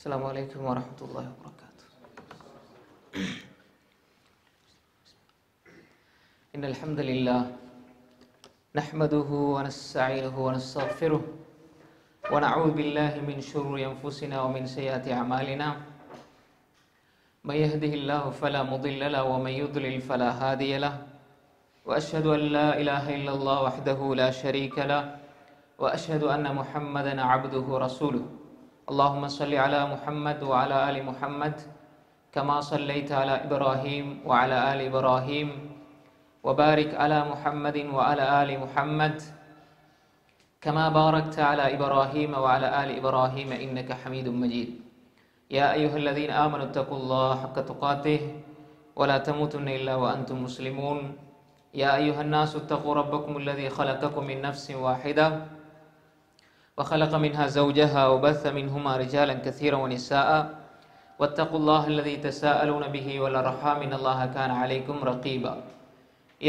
السلام عليكم ورحمة الله وبركاته إن الحمد لله نحمده ونستعينه ونستغفره ونعوذ بالله من شرور أنفسنا ومن سيئات أعمالنا من يهده الله فلا مضل له ومن يضلل فلا هادي له وأشهد أن لا إله إلا الله وحده لا شريك له وأشهد أن محمدًا عبده ورسوله اللهم صل على محمد وعلى آل محمد كما صليت على إبراهيم وعلى آل إبراهيم وبارك على محمد وعلى آل محمد كما باركت على إبراهيم وعلى آل إبراهيم إنك حميد مجيد يا أيها الذين آمنوا اتقوا الله حق تقاته ولا تموتن إلا وأنتم مسلمون يا أيها الناس اتقوا ربكم الذي خلقكم من نفس واحدة وخلق منها زوجها وبث منهما رجالا كثيرا ونساء واتقوا الله الذي تساءلون به والأرحام إن الله كان عليكم رقيبا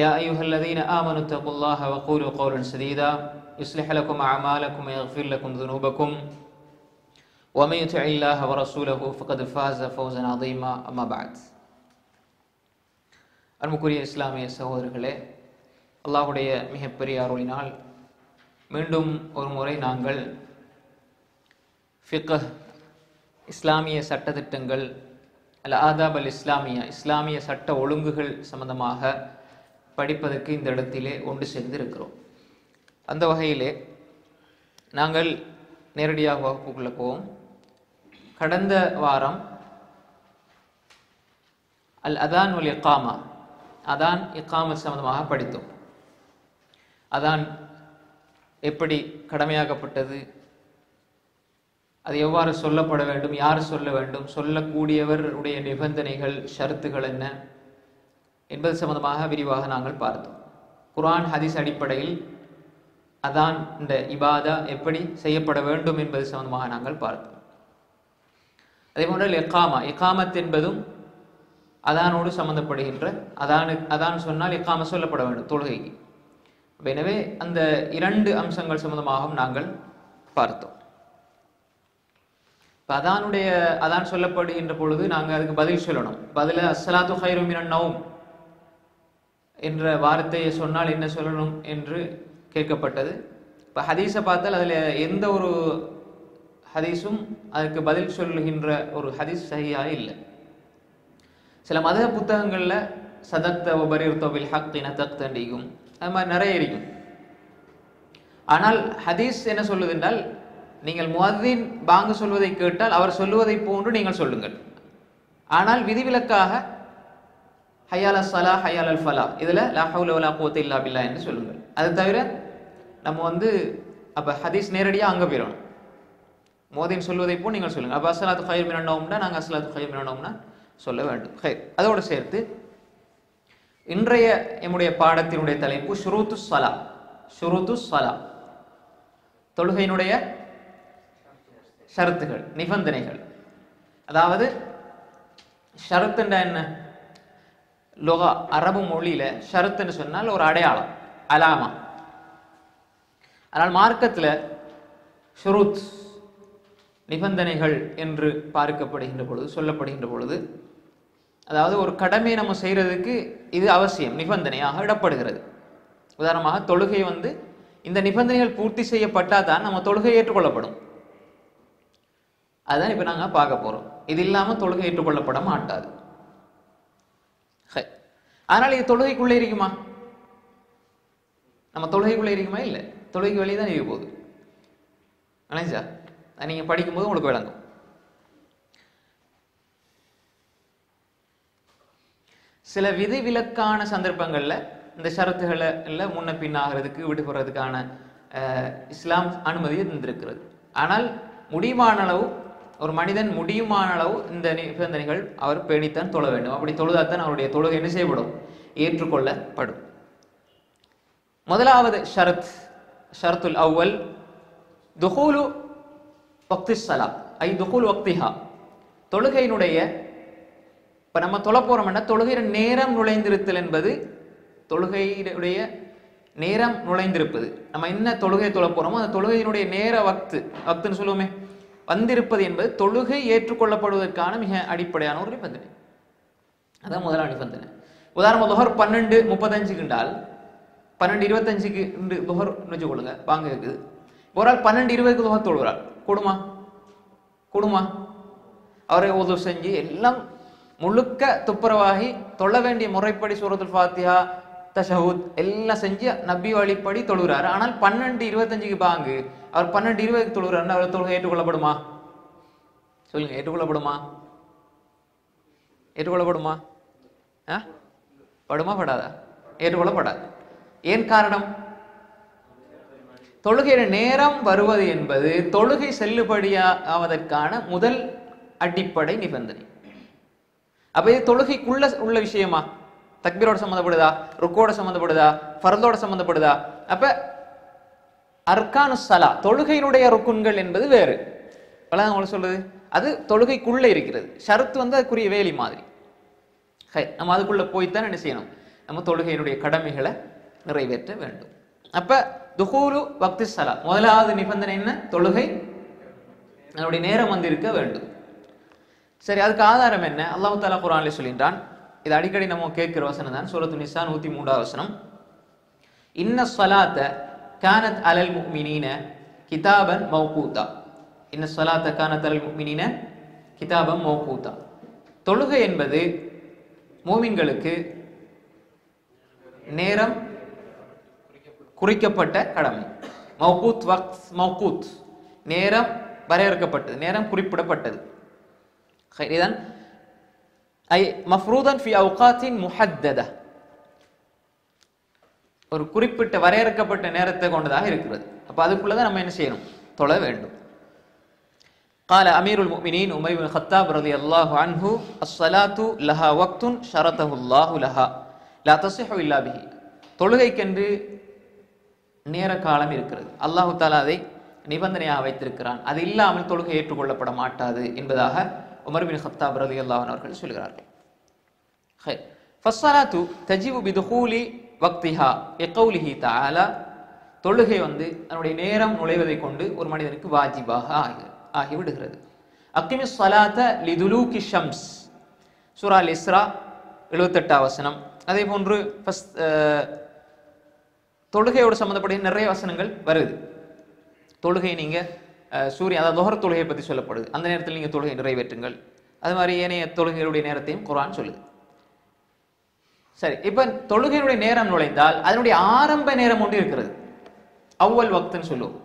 يا أيها الذين آمنوا اتقوا الله وقولوا قولا سديدا يصلح لكم أعمالكم ويغفر لكم ذنوبكم ومن يطع الله ورسوله فقد فاز فوزا عظيما أما بعد அன்புக்குரிய இஸ்லாமிய சகோதரர்களே, அல்லாஹ்வுடைய மிகப்பெரிய அருளினால் மீண்டும் ஒரு முறை நாங்கள் ஃபிக்ஹ் இஸ்லாமிய சட்டத்திட்டங்கள் அல் ஆதாப் அல் இஸ்லாமியா இஸ்லாமிய சட்ட ஒழுங்குகள் சம்பந்தமாக படிப்பதற்கு இந்த இடத்திலே ஒன்று சேர்ந்திருக்கிறோம். அந்த வகையிலே நாங்கள் நேரடியாக வகுப்புக்குள்ளே போவோம். கடந்த வாரம் அல் அதான் வல் இகாமா, அதான் இக்காமத் சம்பந்தமாக படித்தோம். அதான் எப்படி கடமையாக்கப்பட்டது, அது எவ்வாறு சொல்லப்பட வேண்டும், யார் சொல்ல வேண்டும், சொல்லக்கூடியவருடைய நிபந்தனைகள் ஷருத்துகள் என்ன என்பது சம்பந்தமாக விரிவாக நாங்கள் பார்த்தோம். குர்ஆன் ஹதீஸ் அடிப்படையில் அதான் இந்த இபாதா எப்படி செய்யப்பட வேண்டும் என்பது சம்பந்தமாக நாங்கள் பார்த்தோம். அதேபோன்று இக்காமத் என்பதும் அதானோடு சம்பந்தப்படுகின்ற அதான் சொன்னால் இக்காம சொல்லப்பட வேண்டும் தொழுகைக்கு. எனவே அந்த இரண்டு அம்சங்கள் சம்பந்தமாகவும் நாங்கள் பார்த்தோம். இப்போ அதான் சொல்லப்படுகின்ற பொழுது நாங்கள் அதுக்கு பதில் சொல்லணும். பதில் அஸ்ஸலாத்து ஹைரு மினன் நௌம் என்ற வார்த்தையை சொன்னால் என்ன சொல்லணும் என்று கேட்கப்பட்டது. இப்போ ஹதீஸை பார்த்தால் அதில் எந்த ஒரு ஹதீஸும் அதுக்கு பதில் சொல்லுகின்ற ஒரு ஹதீஸ் சரியாக இல்லை. சில மத புத்தகங்களில் சதக்த உபரித்தோவில் ஹக் என தக்தண்டிக்கும் அது மாதிரி நிறைய இருக்கும். ஆனால் ஹதீஸ் என்ன சொல்லுது என்றால், நீங்கள் முஅத்தின் பாங்கு சொல்வதை கேட்டால் அவர் சொல்லுவதை போன்று நீங்கள் சொல்லுங்கள். ஆனால் விதிவிலக்காக ஹையால் சலா ஹையால் அல் ஃபலா இதில் லா ஹவுல வலா குவத்த இல்லா பில்லா என்று சொல்லுங்கள். அது தவிர நம்ம அப்போ ஹதீஸ் நேரடியாக அங்கே போயிடணும். முஅத்தின் சொல்வதை போல் நீங்கள் சொல்லுங்கள். அப்போ அஸ்ஸலாத்து ஹைர் மினன் நௌம்னா நாங்கள் அஸ்ஸலாத்து ஹைர் மினன் நௌம்னா சொல்ல வேண்டும். அதோடு சேர்த்து இன்றைய எம்முடைய பாடத்தினுடைய தலைப்பு ஷுரூத்து ஸலா. ஷுரூத்து ஸலா தொழுகையினுடைய ஷரத்துகள், நிபந்தனைகள். அதாவது ஷரத்துண்டா என்ன? லோகா அரபு மொழியில ஷரத்துன்னு சொன்னால் ஒரு அடையாளம், அலாமா. ஆனால் மார்க்கத்தில் ஷுரூத் நிபந்தனைகள் என்று பார்க்கப்படுகின்ற பொழுது சொல்லப்படுகின்ற பொழுது அதாவது ஒரு கடமையை நம்ம செய்கிறதுக்கு இது அவசியம் நிபந்தனையாக இடப்படுகிறது. உதாரணமாக தொழுகை இந்த நிபந்தனைகள் பூர்த்தி செய்யப்பட்டால் தான் நம்ம தொழுகை ஏற்றுக்கொள்ளப்படும். அதுதான் இப்போ நாங்கள் பார்க்க போகிறோம். இது இல்லாமல் தொழுகை ஏற்றுக்கொள்ளப்பட மாட்டாது. ஆனால் இது தொழுகைக்குள்ளே இருக்குமா? நம்ம தொழுகைக்குள்ளே இருக்குமா? இல்லை, தொழுகைக்கு வெளியே தான் இருக்க போகுது. அலைஞ்சா நீங்கள் படிக்கும்போது உங்களுக்கு விளங்கும். சில விதிவிலக்கான சந்தர்ப்பங்களில் இந்த ஷரத்துகளை எல்லாம் முன்ன பின்னாகிறதுக்கு விடுபடுறதுக்கான இஸ்லாம் அனுமதியை தந்திருக்கிறது. ஆனால் முடியுமான அளவு ஒரு மனிதன் முடியுமான அளவு இந்த நிபந்தனைகள் அவர் பேணித்தான் தொழ வேண்டும். அப்படி தொழுதாத்தான் அவருடைய தொழுகை என்ன செய்யப்படும், ஏற்றுக்கொள்ளப்படும். முதலாவது ஷரத், ஷரத்துல் அவ்வல் துஹூலு வக்தி சலா ஐ துகுல் வக்திஹா. தொழுகையினுடைய இப்போ நம்ம தொழ போகிறோம்னா தொழுகையிட நேரம் நுழைந்திருத்தல் என்பது, தொழுகையினுடைய நேரம் நுழைந்திருப்பது. நம்ம என்ன தொழுகையை தொழ போகிறோமோ அந்த தொழுகையினுடைய நேர வக்து, வக்துன்னு சொல்லுவோமே வந்திருப்பது என்பது தொழுகை ஏற்றுக்கொள்ளப்படுவதற்கான மிக அடிப்படையான ஒரு நிபந்தனை. அதான் முதலான நிபந்தனை. உதாரணமாக துஹர் 12:35 என்றால் 12:25 என்று துஹர் வச்சுக்கொள்ளுங்க, வாங்க இருக்குது. ஒரு ஆள் 12:20 துஹர் தொழுகிறார், கூடுமா கூடுமா? அவரை உது செஞ்சு எல்லாம் முழுக்க துப்புரவாகி தொழ வேண்டிய முறைப்படி சூரத்துல் ஃபாத்திஹா தஷஹுத் எல்லாம் செஞ்சு நபி வழிப்படி தொழுகிறாரு. ஆனால் 12:25 பாங்கு, அவர் 12:20 தொழுகிறாருன்னா அவர் தொழுகை ஏற்றுக்கொள்ளப்படுமா? சொல்லுங்க, ஏற்றுக்கொள்ளப்படுமா? ஏற்றுக்கொள்ளப்படுமா? படுமா படாதா? ஏற்றுக்கொள்ளப்படாது. ஏன் காரணம்? தொழுகையிட நேரம் வருவது என்பது தொழுகை செல்லுபடியாவதற்கான முதல் அடிப்படை நிபந்தனை. அப்ப இது தொழுகைக்குள்ள உள்ள விஷயமா? தக்பீரோட சம்மந்தப்படுதா? ருக்கோட சம்மந்தப்படுதா? ஃபர்தோட சம்மந்தப்படுதா? அப்ப அர்கானு சலா தொழுகையினுடைய ருக்குன்கள் என்பது வேறு. பலதான் சொல்றது அது தொழுகைக்குள்ள இருக்கிறது. ஷரத்து வந்து அதுக்குரிய வேலி மாதிரி. நம்ம அதுக்குள்ள போய்தான் என்ன செய்யணும்? நம்ம தொழுகையினுடைய கடமைகளை நிறைவேற்ற வேண்டும். அப்ப துஹூலு வக்து சலா முதலாவது நிபந்தனை என்ன? தொழுகை அதனுடைய நேரம் வந்திருக்க வேண்டும். சரி, அதுக்கு ஆதாரம் என்ன? அல்லாஹ் தஆலா குர்ஆனில் சொல்கின்றான். இது அடிக்கடி நம்ம கேட்கிற வசனம் தான். சூரத்து நிசா 103 வசனம். இன்ன ஸலாத கானத் அலல் முஃமினீன கிதாபன் மௌகூதா. இன்ன ஸலாத கானத் அலல் முஃமினீன கிதாபன் மௌகூதா. தொழுகை என்பது மூமின்களுக்கு நேரம் குறிக்கப்பட்ட கடமை. மௌகூத் வக்த் மௌகூத், நேரம் வரையறுக்கப்பட்டது, நேரம் குறிப்பிடப்பட்டது. இதான் மஃப்ரூதன் ஃபி அவுகாத்தின் முஹத்தத, ஒரு குறிப்பிட்ட வரையறுக்கப்பட்ட நேரத்தை கொண்டதாக இருக்கிறது. அப்போ அதுக்குள்ளதான் நம்ம என்ன செய்யணும்? தொழ வேண்டும். قال امير المؤمنين عمر بن الخطاب رضي الله عنه الصلاه لها وقت شرطه الله لها لا تصح الا به. தொழுகைக்கென்று நேர காலம் இருக்கிறது. அல்லாஹ் தஆலா அதை நிபந்தனையாக வைத்திருக்கிறான். அது இல்லாமல் தொழுகை ஏற்றுக்கொள்ளப்பட மாட்டாது என்பதாக உமர் பின் கத்தாப் ரலியல்லாஹு அன்ஹு அவர்கள் சொல்கிறார்கள். ஹய் ஃபஸ்ஸலாத்து தஜிபு பிதுகூலி வக்திஹா யகௌலிஹி தஆலா. தொழுகை வந்து அதனுடைய நேரம் நுழைவதை கொண்டு ஒரு மனிதனுக்கு வாஜிபாக ஆகிவிடுகிறது. அக்கிமிஸ் ஸலாத லிதுலூகி ஷம்ஸ், சூரா அல் இஸ்ரா 78 வசனம். அதே போன்று தொழுகையோடு சம்பந்தப்பட்ட நிறைய வசனங்கள் வருது. தொழுகை நீங்கள் சூரியன் அதாவது துஹர் தொழுகையை பற்றி சொல்லப்படுது, அந்த நேரத்தில் நீங்கள் தொழுகை நிறைவேற்றுங்கள். அது மாதிரி ஏனைய தொழுகைகளுடைய நேரத்தையும் குர்ஆன் சொல்லுது. சரி, இப்போ தொழுகையினுடைய நேரம் நுழைந்தால் அதனுடைய ஆரம்ப நேரம் ஒன்று இருக்கிறது, அவ்வல் வக்துன்னு சொல்லுவோம்.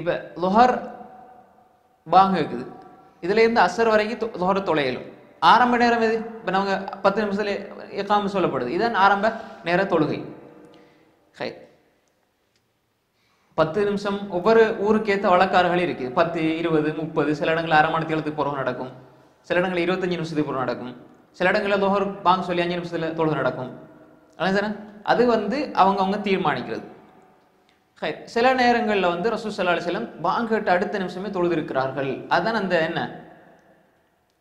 இப்போ துஹர் பாங்க இருக்குது, இதுல இருந்து அசர் வரைக்கும் துஹர் தொலையலும் ஆரம்ப நேரம் எது? இப்போ நமக்கு 10 நிமிஷத்துல இக்காம சொல்லப்படுது. இதுதான் ஆரம்ப நேர தொழுகை. ஹை 10 நிமிஷம் ஒவ்வொரு ஊருக்கு ஏற்ற வழக்காறுகள் இருக்குது. 10, 20, 30, சில இடங்களில் அரை மணி நேரத்துக்கு பிறகு நடக்கும், சில இடங்களில் 25 நிமிஷத்துக்கு பிறகு நடக்கும், சில இடங்களில் துஹர் பாங்க சொல்லி 5 நிமிஷத்தில் தொழுகை நடக்கும். அதான் சார், அது வந்து அவங்கவுங்க தீர்மானிக்கிறது. சில நேரங்களில் வந்து ரசூல் ஸல்லல்லாஹு அலைஹி வஸல்லம் பாங்க கேட்ட அடுத்த நிமிஷமே தொழுதிருக்கிறார்கள். அதுதான் அந்த என்ன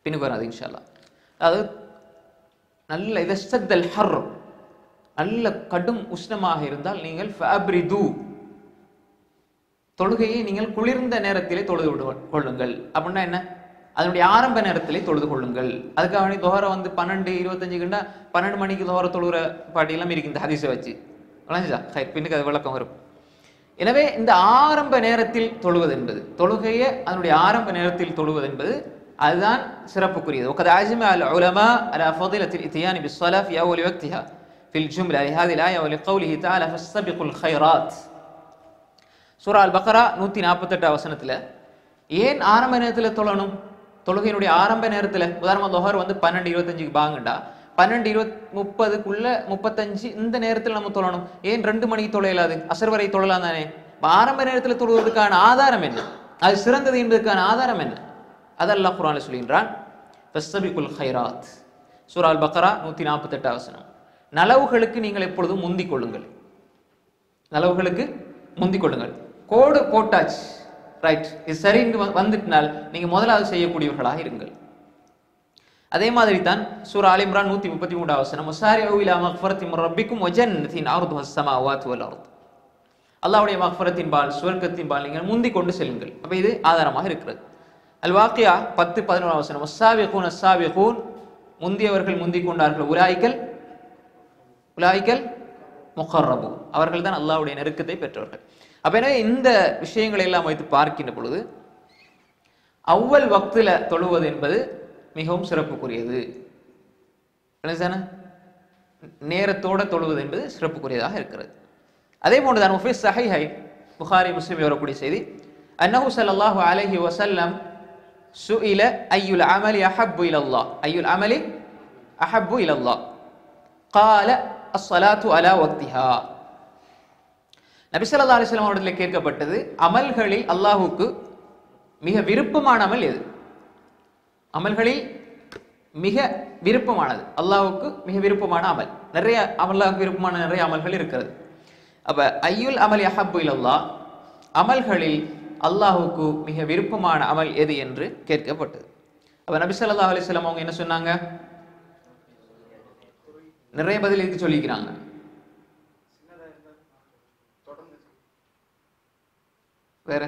பின்னு வராது இன்ஷா அல்லாஹ். அதாவது நல்ல இதை சத்தல் ஹர், நல்ல கடும் உஷ்ணமாக இருந்தால் நீங்கள் ஃபேப்ரிது, தொழுகையை நீங்கள் குளிர்ந்த நேரத்திலே தொழுது கொள்ளுங்கள். அப்படின்னா என்ன? அதனுடைய ஆரம்ப நேரத்திலே தொழுது கொள்ளுங்கள். அதுக்காக வேண்டி துஹரை வந்து 12:25 12 மணிக்கு துஹரை தொழுகிற பாட்டியெல்லாம் இருக்கு இந்த ஹதீஸை வச்சு. விளைஞ்சுதா? பின்னுக்கு அது விளக்கம் வரும். எனவே இந்த ஆரம்ப நேரத்தில் தொழுவது என்பது, தொழுகையை அதனுடைய ஆரம்ப நேரத்தில் தொழுவது என்பது அதுதான் சிறப்புக்குரியது. وقد أجمع العلماء على فضيلة الإتيان بالصلاة في أول وقتها في الجملة لهذه الآية ولقوله تعالى فاستبقوا الخيرات. சூரா அல் பக்ரா 148 வசனத்தில் ஏன் ஆரம்ப நேரத்தில் தொழணும்? தொழுகையினுடைய ஆரம்ப நேரத்தில் உதாரணமாக துஹர் வந்து 12:25 பாங்கண்டா 12:30 35 இந்த நேரத்தில் நம்ம தொழணும். ஏன் 2 மணிக்கு தொழையலாது? அசர் வரை தொழலாம் தானே? ஆரம்ப நேரத்தில் தொழுவதற்கான ஆதாரம் என்ன? அது சிறந்தது என்பதற்கான ஆதாரம் என்ன? அதெல்லாம் குர்ஆனில் சொல்கின்றான். ஃபஸ்ஸபிகுல் கைராத், சூரா அல் பக்ரா 148 வசனம். நலவுகளுக்கு நீங்கள் எப்பொழுதும் முந்திக் கொள்ளுங்கள், நலவுகளுக்கு முந்திக் கொள்ளுங்கள். கோடு போட்டாச்சு, ரைட், இது சரின்னு வந்துட்டினால் நீங்கள் முதலாவது செய்யக்கூடியவர்களாக இருங்கள். அதே மாதிரி தான் சூரா ஆல் இம்ரான் 133 வசனம். அல்லாஹ்வுடைய மக்ஃபரத்தின்பால் சுவர்க்கத்தின்பால் நீங்கள் முந்தி கொண்டு செல்லுங்கள். அப்போ இது ஆதாரமாக இருக்கிறது. அல்வாக்கியா 10-11 வசனம், அஸ்ஸாபிகூன் அஸ்ஸாபிகூன், முந்தியவர்கள் முந்திக் கொண்டார்கள், உலாய்கள் முகர்ரபூன், அவர்கள் தான் அல்லாஹ்வுடைய நெருக்கத்தை பெற்றவர்கள். அப்போ எனவே இந்த விஷயங்களை எல்லாம் வைத்து பார்க்கின்ற பொழுது அவ்வல் வக்தில தொழுவது என்பது மிகவும் சிறப்புக்குரியது. நேரத்தோட தொழுவது என்பது சிறப்புக்குரியதாக இருக்கிறது. அதே போன்றுதான் முஃபீஸ் ஸஹீஹை புகாரி முஸ்லிம் வரக்கூடிய செய்தி, அன்னஹு ஸல்லல்லாஹு அலைஹி வஸல்லம் சுஇல அய்யுல் அமலி அஹப்பு இலல்லாஹ், அய்யுல் அமலி அஹப்பு இலல்லாஹ், قال الصلاة على وقتها. நபி ஸல்லல்லாஹு அலைஹி வஸல்லம் அவர்களிடத்தில் கேட்கப்பட்டது, அமல்களில் அல்லாஹ்வுக்கு மிக விருப்பமான அமல் எது? அமல்களில் மிக விருப்பமானது, அல்லாஹ்வுக்கு மிக விருப்பமான அமல். நிறைய அல்லாஹ்வுக்கு விருப்பமான நிறைய அமல்கள் இருக்கிறது. அப்போ ஐயுல் அமல் யஹப்பு இலல்லாஹ், அமல்களில் அல்லாஹுக்கு மிக விருப்பமான அமல் எது என்று கேட்கப்பட்டது. அப்போ நபி ஸல்லல்லாஹு அலைஹி வஸல்லம் அவங்க என்ன சொன்னாங்க? நிறைய பதில் இதுக்கு சொல்லிக்கிறாங்க. வேற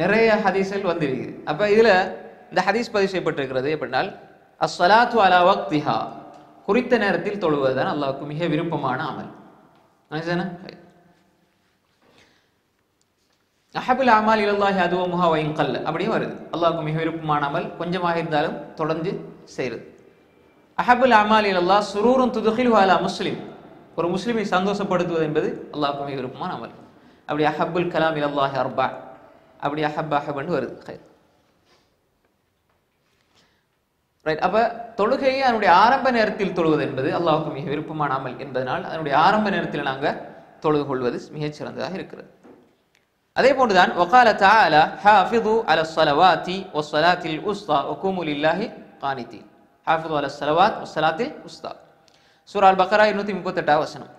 நிறைய ஹதீஸ்கள் வந்திருக்குது. அப்போ இதில் இந்த ஹதீஸ் பதிவு செய்யப்பட்டிருக்கிறது எப்படினால், அஸ்ஸலாத்து அலா வக்திஹா, குறித்த நேரத்தில் தொழுவது தான் அல்லாஹ்வுக்கு மிக விருப்பமான அமல். அஹபுல் அமால் இலல்லாஹி அதுவமுஹா வ இன் கல்ல, அப்படியே வருது. அல்லாஹ்வுக்கு மிக விருப்பமான அமல் கொஞ்சமாக இருந்தாலும் தொடர்ந்து செய்கிறது. அஹபுல் அமால் இலல்லாஹ் சுரூருன் துதுகிலுஹு அலா முஸ்லிம், ஒரு முஸ்லிமை சந்தோஷப்படுத்துவது என்பது அல்லாஹ்வுக்கு மிக விருப்பமான அமல். அப்படி அஹபுல் கலாம் இலல்லாஹி அர்பா, அப்படி அஹப் அஹப்னு வருது. ரைட். அப்போ தொழுகையை அதனுடைய ஆரம்ப நேரத்தில் தொழுவது என்பது அல்லாஹ்வுக்கு மிக விருப்பமான அமல் என்பதனால் அதனுடைய ஆரம்ப நேரத்தில் நாங்கள் தொழுது கொள்வது மிகச்சிறந்ததாக இருக்கிறது. அதே போன்றுதான் வகால தஆலா ஹாஃபிது அலா ஸலவாத்தி வஸ்ஸலாத்தில் உஸ்தா வகூமு லில்லாஹி கானிதீன், ஹாஃபிது அலா ஸலவாத் வஸ்ஸலாத்தில் உஸ்தா, சூரா அல் பக்கரா 238 வசனம்.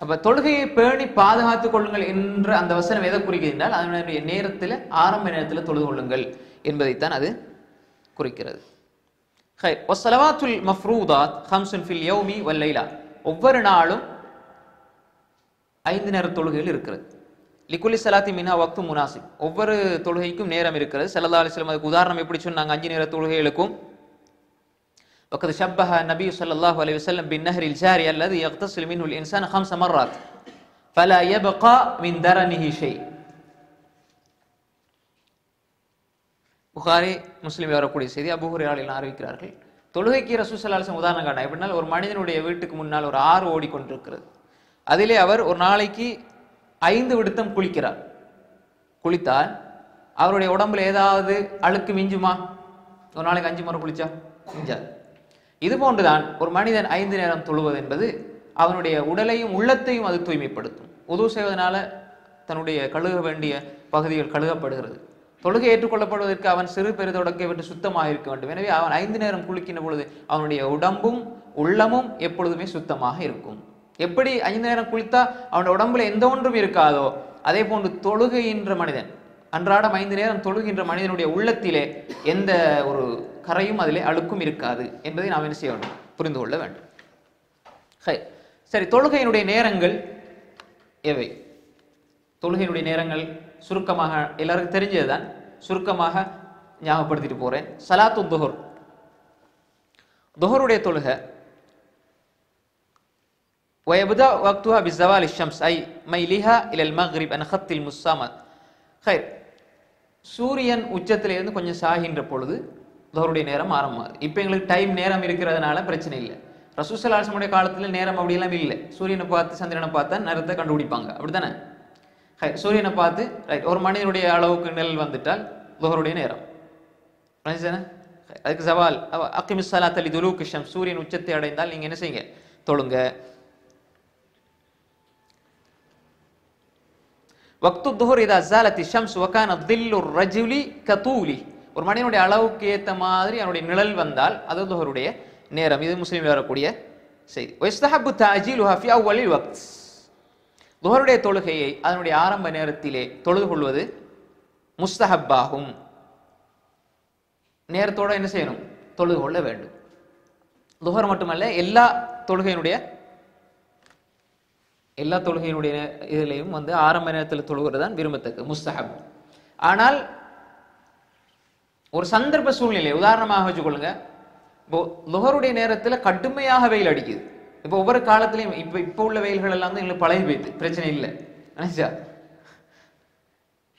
அப்போ தொழுகையை பேணி பாதுகாத்துக் கொள்ளுங்கள் என்ற அந்த வசனம் எதை குறிக்கிறால் அதனுடைய நேரத்தில் ஆரம்ப நேரத்தில் தொழுது கொள்ளுங்கள் என்பதைத்தான் அது குறிக்கிறது. வஸ்ஸலவாத்துல் மஃப்ரூதாத் ஹம்சுன் ஃபில் யௌமி வல் லைலா, ஒவ்வொரு நாளும் 5 நேர தொழுகைகள் இருக்கிறது. லிக்குல்லி ஸலாத்தி மின்ஹா வக்து முனாசிப், ஒவ்வொரு தொழுகைக்கும் நேரம் இருக்கிறது. ஸல்லல்லாஹு அலைஹி வஸல்லம் அதுக்கு உதாரணம் எப்படி சொன்னாங்க? 5 நேர தொழுகைகளுக்கும் வக்கத் ஷப்பஹ நபி ஸல்லல்லாஹு அலைஹி வஸல்லம் பின்னஹரில் ஜாரி அல்லது யக்தஸில் மின்ஹுல் இன்சான் 5 மர்ராத் ஃபலா யபகா மின் தரனிஹி ஷை. புகாரி முஸ்லிம் வரக்கூடிய செய்தி, அபூ ஹுரைரால் அறிவிக்கிறார்கள், தொழுகைக்கு ரசூலுல்லாஹி ஸல்லல்லாஹு அலைஹி வஸல்லம் உதாரணம் காட்டினார். எப்படின்னா, ஒரு மனிதனுடைய வீட்டுக்கு முன்னால் ஒரு ஆறு ஓடிக்கொண்டிருக்கிறது. அதிலே அவர் ஒரு நாளைக்கு 5 விடுத்தம் குளிக்கிறார். குளித்தால் அவருடைய உடம்புல ஏதாவது அழுக்கு மிஞ்சுமா? ஒரு நாளைக்கு 5 முறை குளிச்சா மிஞ்சாது. இது போன்றுதான் ஒரு மனிதன் 5 நேரம் தொழுவது என்பது அவனுடைய உடலையும் உள்ளத்தையும் அது தூய்மைப்படுத்தும். உது செய்வதனால தன்னுடைய கழுக வேண்டிய பகுதிகள் கழுகப்படுகிறது. தொழுகை ஏற்றுக்கொள்ளப்படுவதற்கு அவன் சிறு பெரு தொடக்கை விட்டு சுத்தமாக இருக்க வேண்டும். எனவே அவன் 5 நேரம் குளிக்கின்ற பொழுது அவனுடைய உடம்பும் உள்ளமும் எப்பொழுதுமே சுத்தமாக இருக்கும். எப்படி 5 நேரம் குளித்தா அவனுடைய உடம்புல எந்த ஒன்றும் இருக்காதோ, அதே போன்று தொழுகின்ற மனிதன் அன்றாடம் 5 நேரம் தொழுகின்ற மனிதனுடைய உள்ளத்திலே எந்த ஒரு கரையும் அதிலே அழுக்கும் இருக்காது என்பதை நாம் என்ன செய்ய வேண்டும்? புரிந்து கொள்ள வேண்டும். சரி, தொழுகையினுடைய நேரங்கள் எவை? தொழுகையினுடைய நேரங்கள் சுருக்கமாக எல்லாருக்கும் தெரிஞ்சதுதான், சுருக்கமாக ஞாபகப்படுத்திட்டு போகிறேன். சலாத்து துஹர், துஹருடைய தொழுகை, வயபுதா வக்துஹா பிஸ்ஸவாலி ஷம்ஸ் ஐ மைலிஹா இலல் மக்ரிப் அன் ஹத்தில் முஸ்ஸமத் ஹைர், சூரியன் உச்சத்திலேருந்து கொஞ்சம் சாகின்ற பொழுது துஹருடைய நேரம் ஆரம்பமாகுது. இப்போ எங்களுக்கு டைம் நேரம் இருக்கிறதுனால பிரச்சனை இல்லை. ரசூலுல்லாஹி ஸல்லல்லாஹு அலைஹி வஸல்லம் காலத்தில் நேரம் அப்படியெல்லாம் இல்லை. சூரியனை பார்த்து சந்திரனை பார்த்தா நேரத்தை கண்டுபிடிப்பாங்க, அப்படி தானே? சூரியனை பார்த்து ரைட், ஒரு மனிதனுடைய அளவுக்கு நிழல் வந்துட்டால் துஹருடைய நேரம். அதுக்கு சவால் அக்கிமிஸ் ஸலாத்த லிதுலூகி ஷம்ஸ், சூரியன் உச்சத்தை அடைந்தால் நீங்கள் என்ன செய்யுங்க? தொழுங்க. வக்து துஹர் இதா ஸாலத்தி ஷம்ஸ் வகான தில்லுர் ரஜுலி கதூலி, ஒரு மனிதனுடைய அளவுக்கு ஏற்ற மாதிரி அவனுடைய நிழல் வந்தால் அது துஹருடைய நேரம். இது முஸ்லீமில் வரக்கூடிய செய்தி. வஸ்தஹபு தஅஜீலுஹா ஃபி அவ்வலில் வக்த், துஹருடைய தொழுகையை அதனுடைய ஆரம்ப நேரத்திலே தொழுது கொள்வது முஸ்தஹப்பாகும். நேரத்தோடு என்ன செய்யணும்? தொழுது கொள்ள வேண்டும். துஹர் மட்டுமல்ல எல்லா தொழுகையினுடைய இதிலையும் வந்து ஆரம்ப நேரத்தில் தொழுகிறது தான் விரும்பத்தக்கு முஸ்தஹப். ஆனால் ஒரு சந்தர்ப்ப சூழ்நிலை, உதாரணமாக வச்சுக்கொள்ளுங்க, இப்போ துஹருடைய நேரத்தில் கடுமையாக வெயில் அடிக்குது. இப்போ ஒவ்வொரு காலத்திலையும் இப்போ உள்ள வெயில்கள் எல்லாம் தான் எங்களுக்கு பழகி போயிடுது, பிரச்சனை இல்லை. நினைச்சா